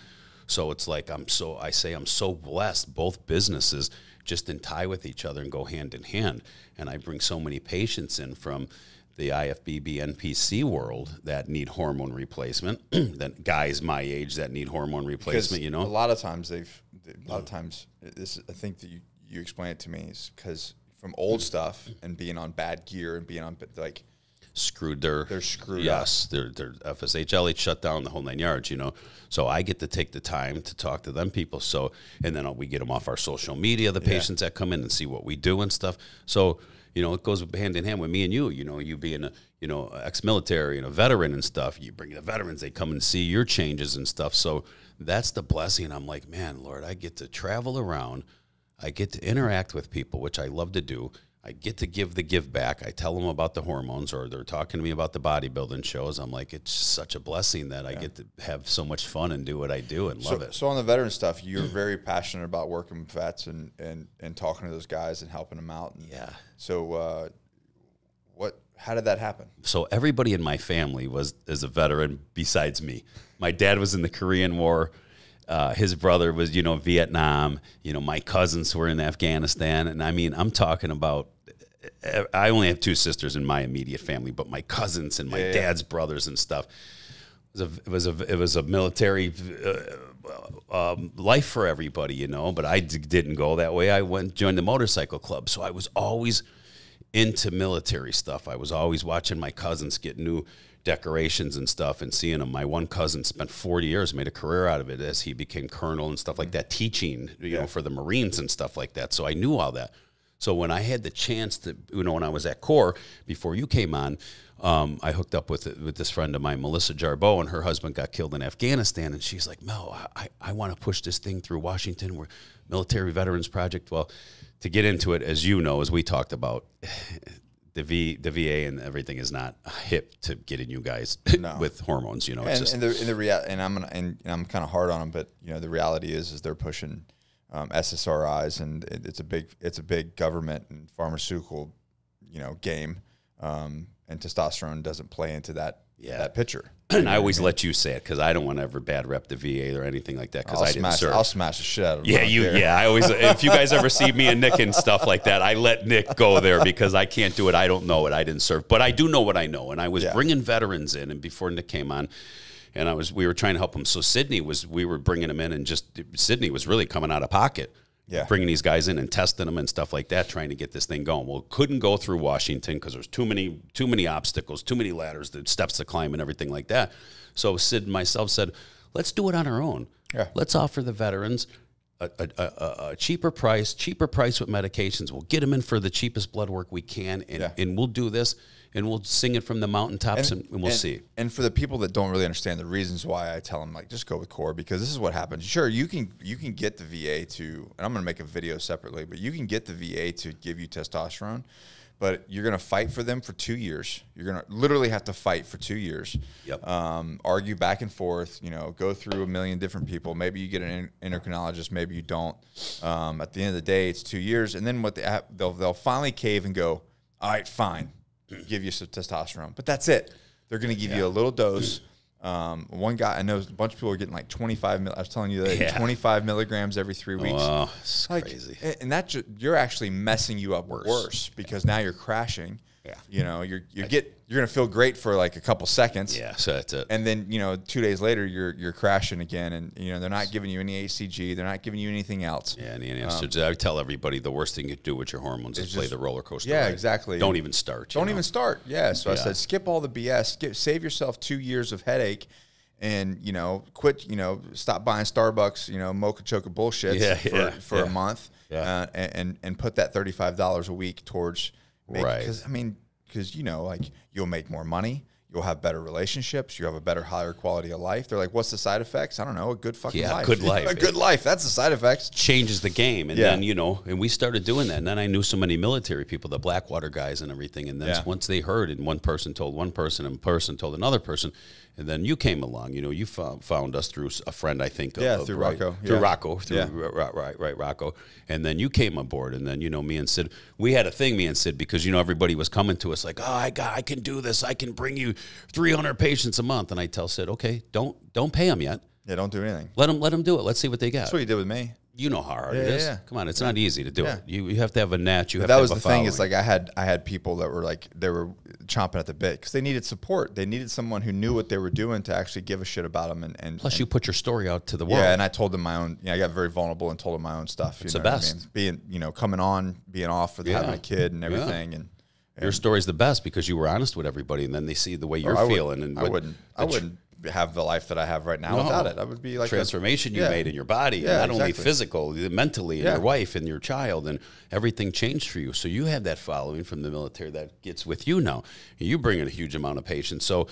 So it's like I'm so I say I'm so blessed. Both businesses just in tie with each other and go hand in hand. And I bring so many patients in from the I F B B N P C world that need hormone replacement. That guys my age that need hormone replacement. Because you know, a lot of times they've a lot of times this. I think that you you explain it to me is because from old stuff and being on bad gear and being on like. Screwed their they're screwed yes up. Their, their F S H L H shut down the whole nine yards, you know. So I get to take the time to talk to them people. So and then we get them off our social media, the yeah. patients that come in and see what we do and stuff. So you know it goes hand in hand with me and you. You know you being a you know ex-military and a veteran and stuff. You bring the veterans, they come and see your changes and stuff. So that's the blessing. I'm like, man, Lord, I get to travel around, I get to interact with people, which I love to do. I get to give the give back. I tell them about the hormones or they're talking to me about the bodybuilding shows. I'm like, it's such a blessing that yeah. I get to have so much fun and do what I do and so, love it. So on the veteran stuff, you're very passionate about working with vets and, and, and talking to those guys and helping them out. And yeah. So uh, what, how did that happen? So everybody in my family was is a veteran besides me. My dad was in the Korean War. Uh, his brother was, you know, Vietnam. You know, my cousins were in Afghanistan. And I mean, I'm talking about I only have two sisters in my immediate family, but my cousins and my yeah, dad's yeah. brothers and stuff. It was a, it was a, it was a military uh, um, life for everybody, you know, but I d didn't go that way. I went joined the motorcycle club. So I was always into military stuff. I was always watching my cousins get new decorations and stuff and seeing them. My one cousin spent forty years, made a career out of it as he became colonel and stuff like that, teaching, you yeah. know, for the Marines and stuff like that. So I knew all that. So when I had the chance to, you know, when I was at Core, before you came on, um, I hooked up with with this friend of mine, Melissa Jarboe, and her husband got killed in Afghanistan. And she's like, Mel, I, I want to push this thing through Washington. We're Military Veterans Project. Well, to get into it, as you know, as we talked about, the v, the V A and everything is not hip to getting you guys no. with hormones. You know, and, it's just, and the, and the rea and I'm gonna, and, and I'm kind of hard on them, but you know, the reality is, is they're pushing. Um, S S R Is, and it, it's a big it's a big government and pharmaceutical, you know, game, um, and testosterone doesn't play into that yeah. that picture. And I always I mean? let you say it because I don't want to ever bad rep the V A or anything like that because I didn't serve. I'll smash the shit out of yeah you there. yeah I always if you guys ever see me and Nick and stuff like that, I let Nick go there because I can't do it. I don't know it. I didn't serve, but I do know what I know. And I was yeah. bringing veterans in, and before Nick came on. And I was, we were trying to help him. So Sydney was, we were bringing him in, and just Sydney was really coming out of pocket, yeah. bringing these guys in and testing them and stuff like that, trying to get this thing going. Well, couldn't go through Washington because there's too many, too many obstacles, too many ladders, the steps to climb, and everything like that. So Sid and myself said, let's do it on our own. Yeah. Let's offer the veterans a, a, a, a cheaper price, cheaper price with medications. We'll get them in for the cheapest blood work we can, and, yeah. and we'll do this. and we'll sing it from the mountaintops, and, and, and we'll and, see. And for the people that don't really understand the reasons why, I tell them, like, just go with Core, because this is what happens. Sure, you can you can get the V A to, and I'm going to make a video separately, but you can get the V A to give you testosterone, but you're going to fight for them for two years. You're going to literally have to fight for two years, yep. um, argue back and forth, you know, go through a million different people. Maybe you get an endocrinologist, maybe you don't. Um, at the end of the day, it's two years. And then what they have, they'll, they'll finally cave and go, all right, fine, give you some testosterone. But that's it. They're going to give yeah. you a little dose. Um, one guy, I know a bunch of people are getting like twenty-five, I was telling you that yeah. twenty-five milligrams every three weeks. Oh, it's like, crazy. And that you're actually messing you up worse, worse because yeah. now you're crashing. Yeah. You know, you're, you get, you're going to feel great for like a couple seconds. Yeah. So that's it. And then, you know, two days later you're, you're crashing again, and you know, they're not giving you any A C G. They're not giving you anything else. Yeah. And, and um, I tell everybody the worst thing you do with your hormones is just play the roller coaster. Yeah, ride. Exactly. Don't even start. Don't know? even start. Yeah. So yeah. I said, skip all the B S, skip, save yourself two years of headache. And, you know, quit, you know, stop buying Starbucks, you know, mocha choca bullshit yeah, for, yeah, for yeah. a month yeah. uh, and, and put that thirty-five dollars a week towards, make, right. Cause I mean, cause you know, like you'll make more money, you'll have better relationships, you have a better, higher quality of life. They're like, what's the side effects? I don't know. A good fucking yeah, life. Good life. A good life. That's the side effects. Changes the game. And yeah. then, you know, and we started doing that. And then I knew so many military people, the Blackwater guys and everything. And then yeah. once they heard, and one person told one person and person told another person, and then you came along, you know, you found, found us through a friend, I think. Yeah, of, through right, Rocco. Through yeah. Rocco, through, yeah. right, right, right, Rocco. And then you came aboard, and then, you know, me and Sid, we had a thing, me and Sid, because, you know, everybody was coming to us like, oh, I, got, I can do this. I can bring you three hundred patients a month. And I tell Sid, okay, don't don't pay them yet. Yeah, don't do anything. Let them, let them do it. Let's see what they got. That's what you did with me. You know how hard yeah, it is. Yeah. Come on, it's yeah. not easy to do yeah. it. You you have to have a natch. You have that to was have a the following. thing. Is like I had I had people that were like they were chomping at the bit because they needed support. They needed someone who knew what they were doing to actually give a shit about them. And, and plus, and, you put your story out to the world. Yeah, and I told them my own. Yeah, you know, I got very vulnerable and told them my own stuff. It's you know the best. I mean? Being you know coming on, being off for yeah. having a kid and everything. Yeah. And, and your story's the best because you were honest with everybody, and then they see the way you're feeling. Would, and I wouldn't. I wouldn't. have the life that I have right now no. without it. I would be like transformation a, you yeah. made in your body, yeah, not exactly. only physical, mentally, and yeah. your wife and your child, and everything changed for you. So you have that following from the military that gets with you now. You bring in a huge amount of patients. So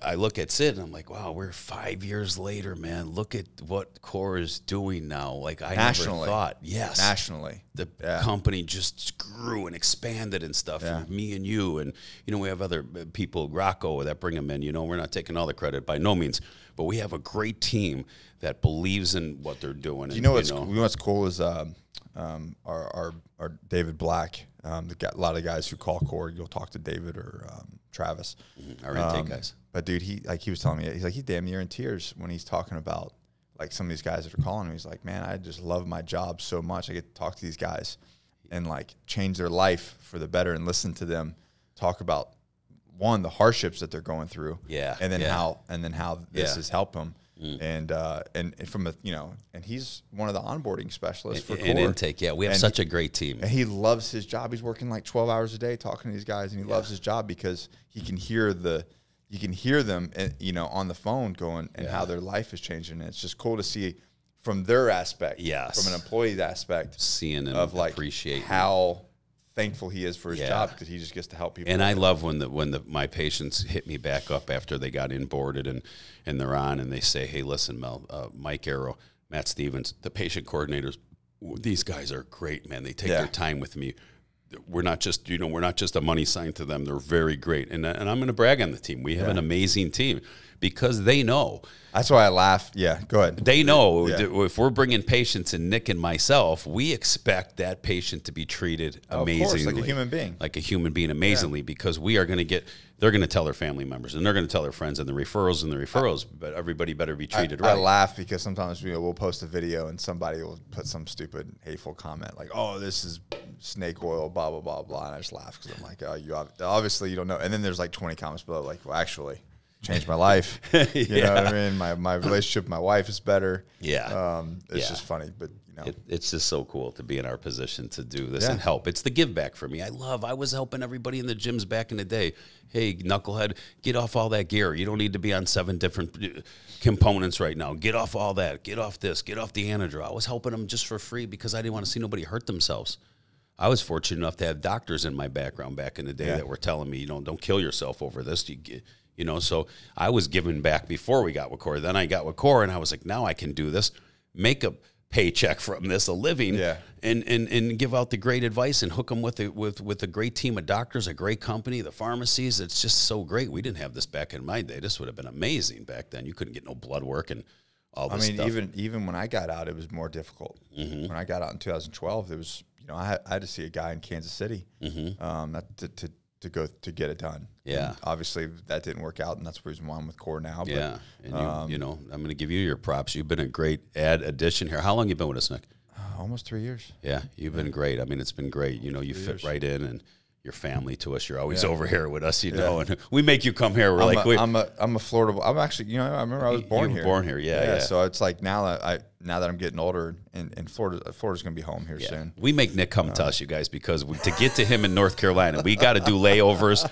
I look at Sid and I'm like, wow, we're five years later, man. Look at what Core is doing now. Like I Nationally. never thought. Yes. Nationally. The yeah. company just grew and expanded and stuff. Yeah. And me and you. And, you know, we have other people, Rocco, that bring them in. You know, we're not taking all the credit by no means. But we have a great team that believes in what they're doing. You and, know what's, you know, you know what's cool is um, um, our, our, our David Black. Um, the, a lot of guys who call Core, you'll talk to David or um, Travis. Mm-hmm. Our intake um, guys. But dude, he like he was telling me, he's like, he damn near in tears when he's talking about like some of these guys that are calling him. He's like, man, I just love my job so much. I get to talk to these guys and like change their life for the better and listen to them talk about one the hardships that they're going through, yeah, and then yeah. how and then how this yeah. has helped them. Mm. And, uh, and and from a you know, and he's one of the onboarding specialists for Core. And intake. Yeah, we have and such a great team. And he loves his job. He's working like twelve hours a day talking to these guys, and he yeah. loves his job because he can hear the. You can hear them, you know, on the phone going and yeah. how their life is changing. And it's just cool to see from their aspect, yes. from an employee's aspect, seeing and of like appreciate how thankful he is for his yeah. job because he just gets to help people. And I them. love when the when the my patients hit me back up after they got inboarded and and they're on and they say, "Hey, listen, Mel, uh, Mike Arrow, Matt Stevens, the patient coordinators, these guys are great, man. They take yeah. their time with me." We're not just, you know, we're not just a money sign to them. They're very great. And, and I'm going to brag on the team. We have yeah. an amazing team because they know. That's why I laugh. Yeah, go ahead. They know yeah. that if we're bringing patients in, Nick and myself, we expect that patient to be treated amazingly. Of course, like a human being. Like a human being amazingly yeah. because we are going to get, they're going to tell their family members and they're going to tell their friends and the referrals and the referrals, I, but everybody better be treated I, right. I laugh because sometimes we, we'll post a video and somebody will put some stupid hateful comment like, oh, this is snake oil, blah, blah, blah, blah. And I just laugh because I'm like, oh, you obviously you don't know. And then there's like twenty comments below like, well, actually, changed my life. You yeah. know what I mean? My, my relationship with my wife is better. Yeah. Um, it's yeah. just funny, but you know. It, it's just so cool to be in our position to do this yeah. and help. It's the give back for me. I love, I was helping everybody in the gyms back in the day. Hey, knucklehead, get off all that gear. You don't need to be on seven different components right now. Get off all that. Get off this. Get off the anadrol. I was helping them just for free because I didn't want to see nobody hurt themselves. I was fortunate enough to have doctors in my background back in the day yeah. that were telling me, you know, don't kill yourself over this. You get, you know, so I was giving back before we got with Core. Then I got with Core, and I was like, now I can do this, make a paycheck from this, a living, yeah. and and and give out the great advice and hook them with a, with with a great team of doctors, a great company, the pharmacies. It's just so great. We didn't have this back in my day. This would have been amazing back then. You couldn't get no blood work and all this stuff. I mean, stuff. even even when I got out, it was more difficult. Mm-hmm. When I got out in two thousand twelve, there was. You know, I had, I had to see a guy in Kansas City mm-hmm. um, that to, to to go to get it done. Yeah, and obviously that didn't work out, and that's the reason why I'm with Core now. But, yeah, and um, you, you know, I'm going to give you your props. You've been a great ad addition here. How long you been with us, Nick? Uh, almost three years. Yeah, you've yeah. been great. I mean, it's been great. Almost you know, you fit years. right in, and your family to us. You're always yeah. over here with us, you yeah. know, and we make you come here. We're I'm like, a, we, I'm a I'm a Florida. I'm actually, you know, I remember I was born you were here. Born here, yeah, yeah, yeah. So it's like now that I. Now that I'm getting older, and, and Florida, Florida's going to be home here yeah. soon. We make Nick come uh, to us, you guys, because we, to get to him in North Carolina, we got to do layovers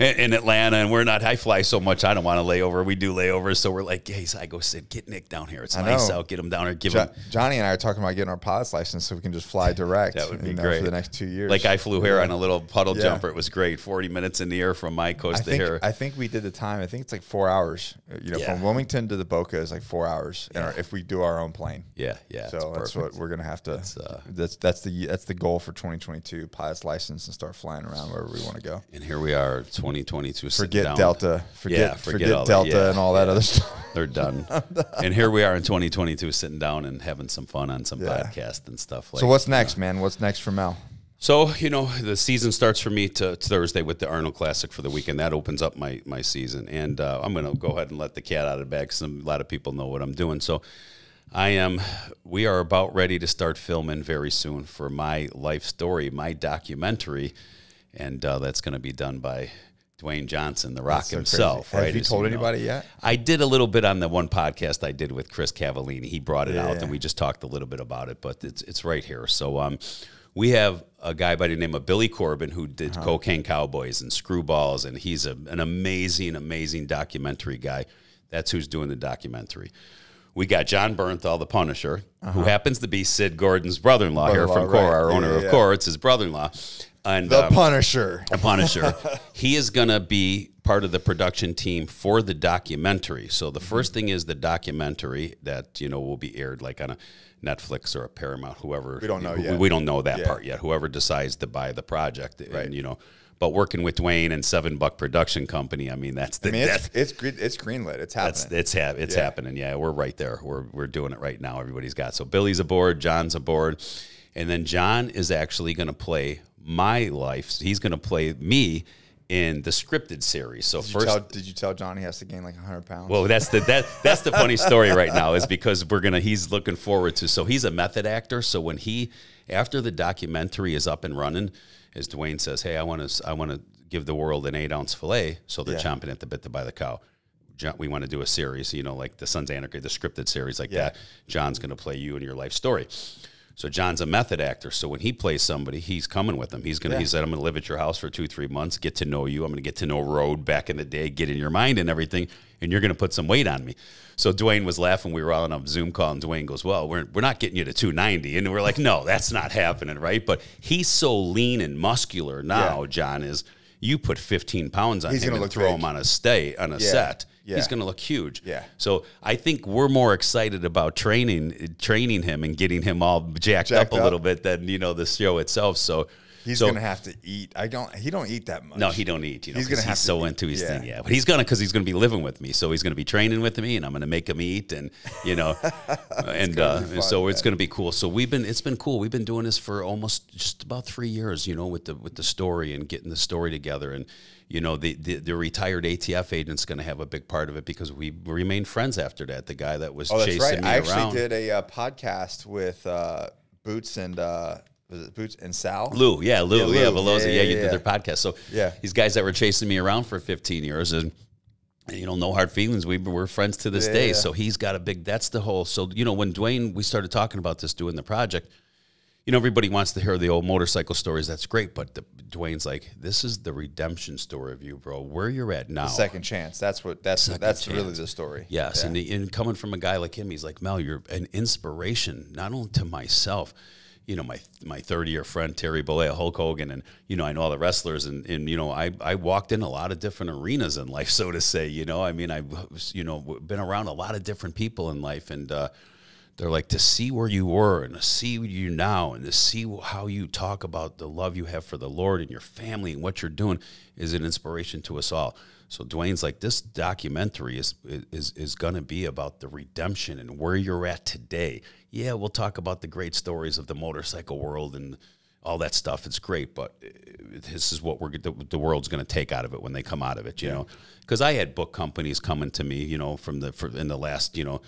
in Atlanta, and we're not, I fly so much, I don't want to layover. We do layovers, so we're like, hey, I go, Sid, get Nick down here. It's I nice know. out. Get him down here. Give jo him. Johnny and I are talking about getting our pilot's license so we can just fly direct. That would be and, great. Uh, for the next two years. Like I flew here yeah. on a little puddle yeah. jumper. It was great. forty minutes in the air from my coast I to think, here. I think we did the time. I think it's like four hours. You know, yeah. from Wilmington to the Boca is like four hours yeah. and if we do our own plane. Yeah, yeah. So that's what we're gonna have to. That's, uh, that's that's the that's the goal for twenty twenty-two. Pilot's license and start flying around wherever we want to go. And here we are, twenty twenty-two. Forget down. Delta. Forget yeah, forget, forget Delta that, yeah, and all yeah. that other stuff. They're done. And here we are in twenty twenty-two, sitting down and having some fun on some yeah. podcast and stuff. Like, so what's next, uh, man? What's next for Mel? So, you know, the season starts for me to, to Thursday with the Arnold Classic for the weekend. That opens up my my season, and uh, I'm gonna go ahead and let the cat out of the bag. Some a lot of people know what I'm doing, so. I am, we are about ready to start filming very soon for my life story, my documentary, and uh, that's going to be done by Dwayne Johnson, The Rock so himself. Crazy. Have right? you As told you know, anybody yet? I did a little bit on the one podcast I did with Chris Cavallini. He brought it yeah, out, yeah. and we just talked a little bit about it, but it's, it's right here. So um, we have a guy by the name of Billy Corbin who did uh-huh. Cocaine Cowboys and Screwballs, and he's a, an amazing, amazing documentary guy. That's who's doing the documentary. We got Jon Bernthal, the Punisher, uh-huh. who happens to be Sid Gordon's brother-in-law brother here from Core, right. our owner yeah, yeah, of Core. Yeah. It's his brother-in-law. And the um, Punisher. The Punisher. He is going to be part of the production team for the documentary. So the first thing is the documentary that, you know, will be aired like on a Netflix or a Paramount, whoever. We don't know who, yet. We don't know that yeah. part yet. Whoever decides to buy the project. And, right. you know. But working with Dwayne and Seven Buck Production Company, I mean, that's the I mean, it's, that's, it's it's greenlit. It's happening. It's ha it's yeah. happening. Yeah, we're right there. We're we're doing it right now. Everybody's got so Billy's aboard, John's aboard, and then John is actually going to play my life. He's going to play me in the scripted series. So did first, you tell, did you tell John he has to gain like a hundred pounds? Well, that's the that that's the funny story right now is because we're gonna he's looking forward to. So he's a method actor. So when he after the documentary is up and running. As Dwayne says, hey, I want to I want to give the world an eight-ounce filet, so they're yeah. chomping at the bit to buy the cow. John, we want to do a series, you know, like the Sons of Anarchy, the scripted series like yeah. that. John's going to play you and your life story. So John's a method actor, so when he plays somebody, he's coming with them. He's gonna. Yeah. He said, I'm going to live at your house for two, three months, get to know you. I'm going to get to know Road back in the day, get in your mind and everything, and you're going to put some weight on me. So Dwayne was laughing. We were on a Zoom call, and Dwayne goes, well, we're, we're not getting you to two ninety. And we're like, no, that's not happening, right? But he's so lean and muscular now, yeah. John, is you put fifteen pounds on he's him and throw big. him on a, stay, on a yeah. set. Yeah. He's going to look huge. Yeah. So I think we're more excited about training, training him and getting him all jacked, jacked up a up. little bit than you know the show itself. So he's so, going to have to eat. I don't. He don't eat that much. No, he don't eat. You know, he's going to have he's to so eat. into his yeah. thing. Yeah. But he's going to because he's going to be living with me. So he's going to be training with me, and I'm going to make him eat, and you know, and, uh, fun, and so man. it's going to be cool. So we've been. It's been cool. We've been doing this for almost just about three years. You know, with the with the story and getting the story together and. You know, the, the, the retired A T F agent's going to have a big part of it because we remained friends after that. The guy that was oh, chasing right. me I around. I actually did a uh, podcast with uh, Boots and uh, was it Boots and Sal? Lou, yeah, Lou, yeah, Lou. yeah, Velosa, yeah, yeah, yeah, you yeah. did their podcast. So yeah. these guys that were chasing me around for fifteen years and, you know, no hard feelings. We were friends to this yeah, day. Yeah. So he's got a big, that's the whole. So, you know, when Dwayne, we started talking about this, doing the project, you know, everybody wants to hear the old motorcycle stories. That's great. But the, Dwayne's like, this is the redemption story of you, bro. Where you're at now. The second chance. That's what. That's second that's chance. really the story. Yes. Yeah. And, the, and coming from a guy like him, he's like, Mel, you're an inspiration, not only to myself, you know, my my third-year friend, Terry Bollea, Hulk Hogan, and, you know, I know all the wrestlers, and, and you know, I, I walked in a lot of different arenas in life, so to say, you know. I mean, I've, you know, been around a lot of different people in life, and uh, they're like, to see where you were and to see you now and to see how you talk about the love you have for the Lord and your family and what you're doing is an inspiration to us all. So Dwayne's like, this documentary is is is going to be about the redemption and where you're at today. Yeah, we'll talk about the great stories of the motorcycle world and all that stuff. It's great, but this is what we're the, the world's going to take out of it when they come out of it, you yeah. know. Because I had book companies coming to me, you know, from the for, in the last, you know,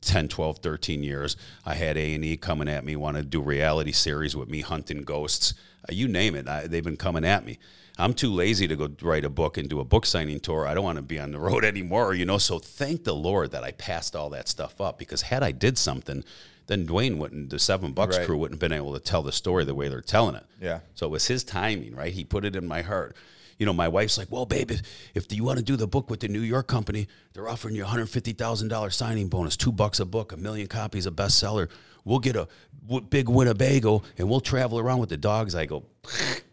ten, twelve, thirteen years. I had A and E coming at me, wanted to do reality series with me, hunting ghosts. Uh, you name it, I, they've been coming at me. I'm too lazy to go write a book and do a book signing tour. I don't want to be on the road anymore, you know. So thank the Lord that I passed all that stuff up, because had I did something, then Dwayne wouldn't, the Seven Bucks right. crew wouldn't have been able to tell the story the way they're telling it. Yeah. So it was his timing, right? He put it in my heart. You know, my wife's like, well, babe, if you want to do the book with the New York company, they're offering you one hundred fifty thousand dollar signing bonus, two bucks a book, a million copies, a bestseller. We'll get a big Winnebago, and we'll travel around with the dogs. I go,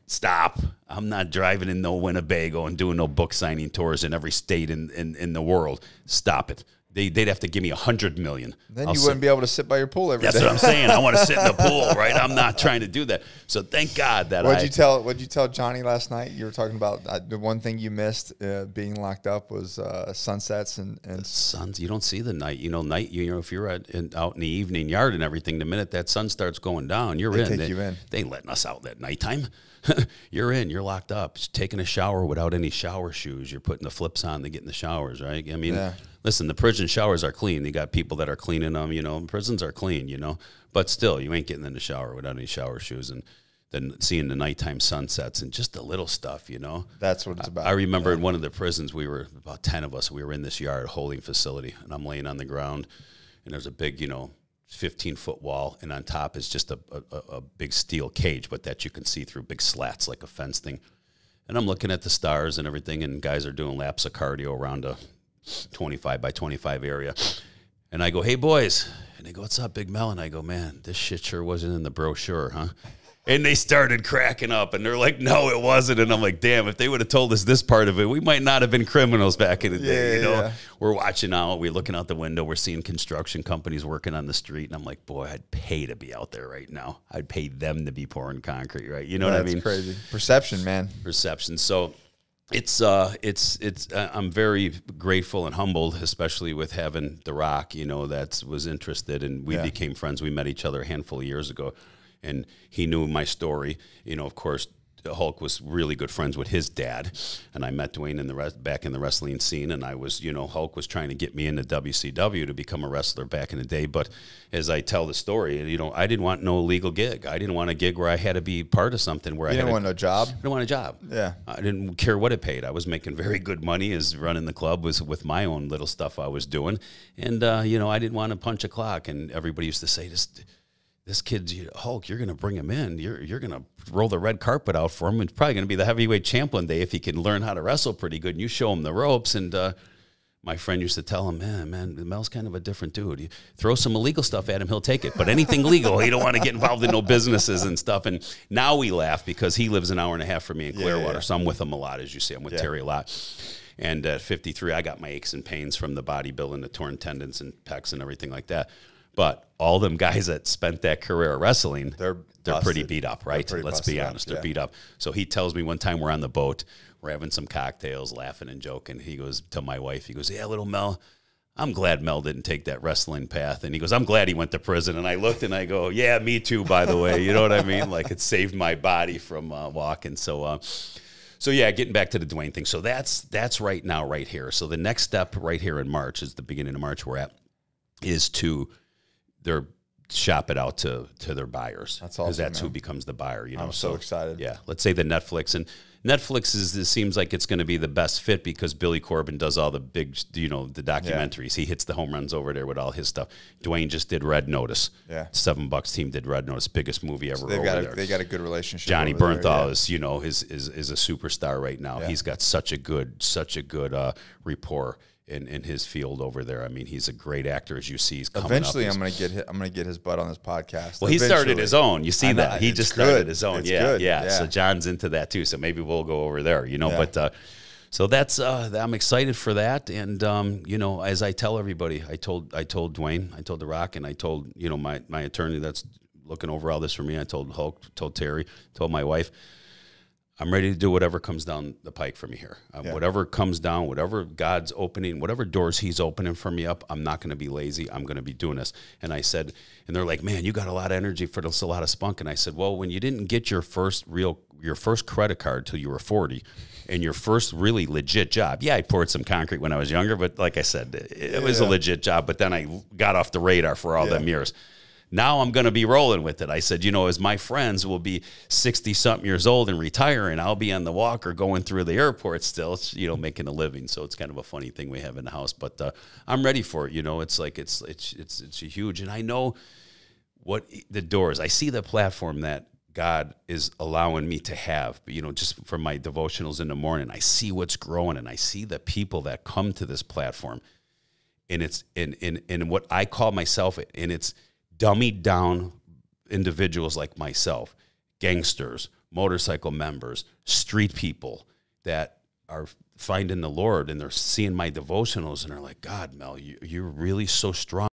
stop. I'm not driving in no Winnebago and doing no book signing tours in every state in, in, in the world. Stop it. They, they'd have to give me one hundred million dollars. Then I'll you sit. wouldn't be able to sit by your pool every That's day. That's what I'm saying. I want to sit in the pool, right? I'm not trying to do that. So thank God that what'd I... You tell, what'd you tell Johnny last night? You were talking about uh, the one thing you missed uh, being locked up was uh, sunsets and... and suns. You don't see the night. You know, night. You know, if you're at, in, out in the evening yard and everything, the minute that sun starts going down, you're they in. Take they, you in. They ain't letting us out at nighttime. You're in. You're locked up. It's taking a shower without any shower shoes. You're putting the flips on to get in the showers, right? I mean... Yeah. Listen, the prison showers are clean. You got people that are cleaning them, you know. Prisons are clean, you know. But still, you ain't getting in the shower without any shower shoes and then seeing the nighttime sunsets and just the little stuff, you know. That's what it's about. I, I remember yeah. in one of the prisons, we were about ten of us. We were in this yard holding facility, and I'm laying on the ground, and there's a big, you know, fifteen-foot wall, and on top is just a, a, a big steel cage, but that you can see through big slats like a fence thing. And I'm looking at the stars and everything, and guys are doing laps of cardio around a twenty-five by twenty-five area, and I go, hey boys, and they go, what's up, Big Mel? And I go, man, this shit sure wasn't in the brochure, huh? And they started cracking up, and they're like, no, it wasn't. And I'm like, damn, if they would have told us this part of it, we might not have been criminals back in the day. Yeah, you know, yeah. We're watching out, we're looking out the window, we're seeing construction companies working on the street, and I'm like, boy, I'd pay to be out there right now. I'd pay them to be pouring concrete, right? You know yeah, what I mean? That's crazy. Perception, man. Perception. So It's, uh, it's, it's, uh, I'm very grateful and humbled, especially with having The Rock, you know, that was interested, and we yeah. became friends. We met each other a handful of years ago, and he knew my story. You know, of course, Hulk was really good friends with his dad, and I met Dwayne in the rest, back in the wrestling scene, and I was, you know, Hulk was trying to get me into W C W to become a wrestler back in the day. But as I tell the story, you know, I didn't want no illegal gig. I didn't want a gig where I had to be part of something where you I didn't had want a, no job. I didn't want a job. Yeah, I didn't care what it paid. I was making very good money as running the club was with my own little stuff I was doing, and uh, you know, I didn't want to punch a clock. And everybody used to say, just. This kid, Hulk, you're going to bring him in. You're, you're going to roll the red carpet out for him. It's probably going to be the heavyweight champ one day if he can learn how to wrestle pretty good. And you show him the ropes. And uh, my friend used to tell him, man, man, Mel's kind of a different dude. You throw some illegal stuff at him, he'll take it. But anything legal, he don't want to get involved in no businesses and stuff. And now we laugh because he lives an hour and a half from me in Clearwater. Yeah, yeah. So I'm with him a lot, as you see. I'm with yeah. Terry a lot. And at fifty-three, I got my aches and pains from the bodybuilding, the torn tendons and pecs and everything like that. But all them guys that spent that career wrestling, they're, they're pretty beat up, right? Let's be honest, up. they're yeah. beat up. So he tells me one time we're on the boat, we're having some cocktails, laughing and joking. He goes to my wife, he goes, yeah, little Mel, I'm glad Mel didn't take that wrestling path. And he goes, I'm glad he went to prison. And I looked and I go, yeah, me too, by the way. You know what I mean? Like it saved my body from uh, walking. So, uh, so yeah, getting back to the Dwayne thing. So that's, that's right now, right here. So the next step right here in March is the beginning of March we're at is to... They're shop it out to to their buyers. That's awesome, because that's man. who becomes the buyer. You know, I'm so, so excited. Yeah, let's say the Netflix and Netflix is. It seems like it's going to be the best fit because Billy Corbin does all the big, you know, the documentaries. Yeah. He hits the home runs over there with all his stuff. Dwayne just did Red Notice. Yeah, Seven Bucks team did Red Notice, biggest movie ever. So they've over got a, there. They got a good relationship. Jon Bernthal there, yeah. is you know is is is a superstar right now. Yeah. He's got such a good such a good uh, rapport. in in his field over there. I mean, he's a great actor, as you see. He's coming eventually. Up. I'm gonna get his, I'm gonna get his butt on this podcast. Well, eventually. He started his own. You see I that know, he just good. started his own. It's yeah, good. yeah, yeah. So Jon's into that too. So maybe we'll go over there. You know, yeah. but. Uh, So that's uh, I'm excited for that, and um, you know, as I tell everybody, I told I told Dwayne, I told The Rock, and I told you know my my attorney that's looking over all this for me. I told Hulk, told Terry, told my wife, I'm ready to do whatever comes down the pike for me here. Um, yeah. Whatever comes down, whatever God's opening, whatever doors He's opening for me up, I'm not going to be lazy. I'm going to be doing this. And I said, and they're like, man, you got a lot of energy for this, a lot of spunk. And I said, well, when you didn't get your first real, your first credit card till you were forty, and your first really legit job. Yeah, I poured some concrete when I was younger, but like I said, it, it was yeah. a legit job. But then I got off the radar for all yeah. them years. Now I'm going to be rolling with it. I said, you know, as my friends will be sixty-something years old and retiring, I'll be on the walk or going through the airport still, it's, you know, making a living. So it's kind of a funny thing we have in the house. But uh, I'm ready for it. You know, it's like it's it's it's it's huge. And I know what the doors. I see the platform that God is allowing me to have, you know, just from my devotionals in the morning. I see what's growing, and I see the people that come to this platform. And it's in in in what I call myself, and it's dummied down individuals like myself, gangsters, motorcycle members, street people that are finding the Lord, and they're seeing my devotionals and they're like, God, Mel, you, you're really so strong.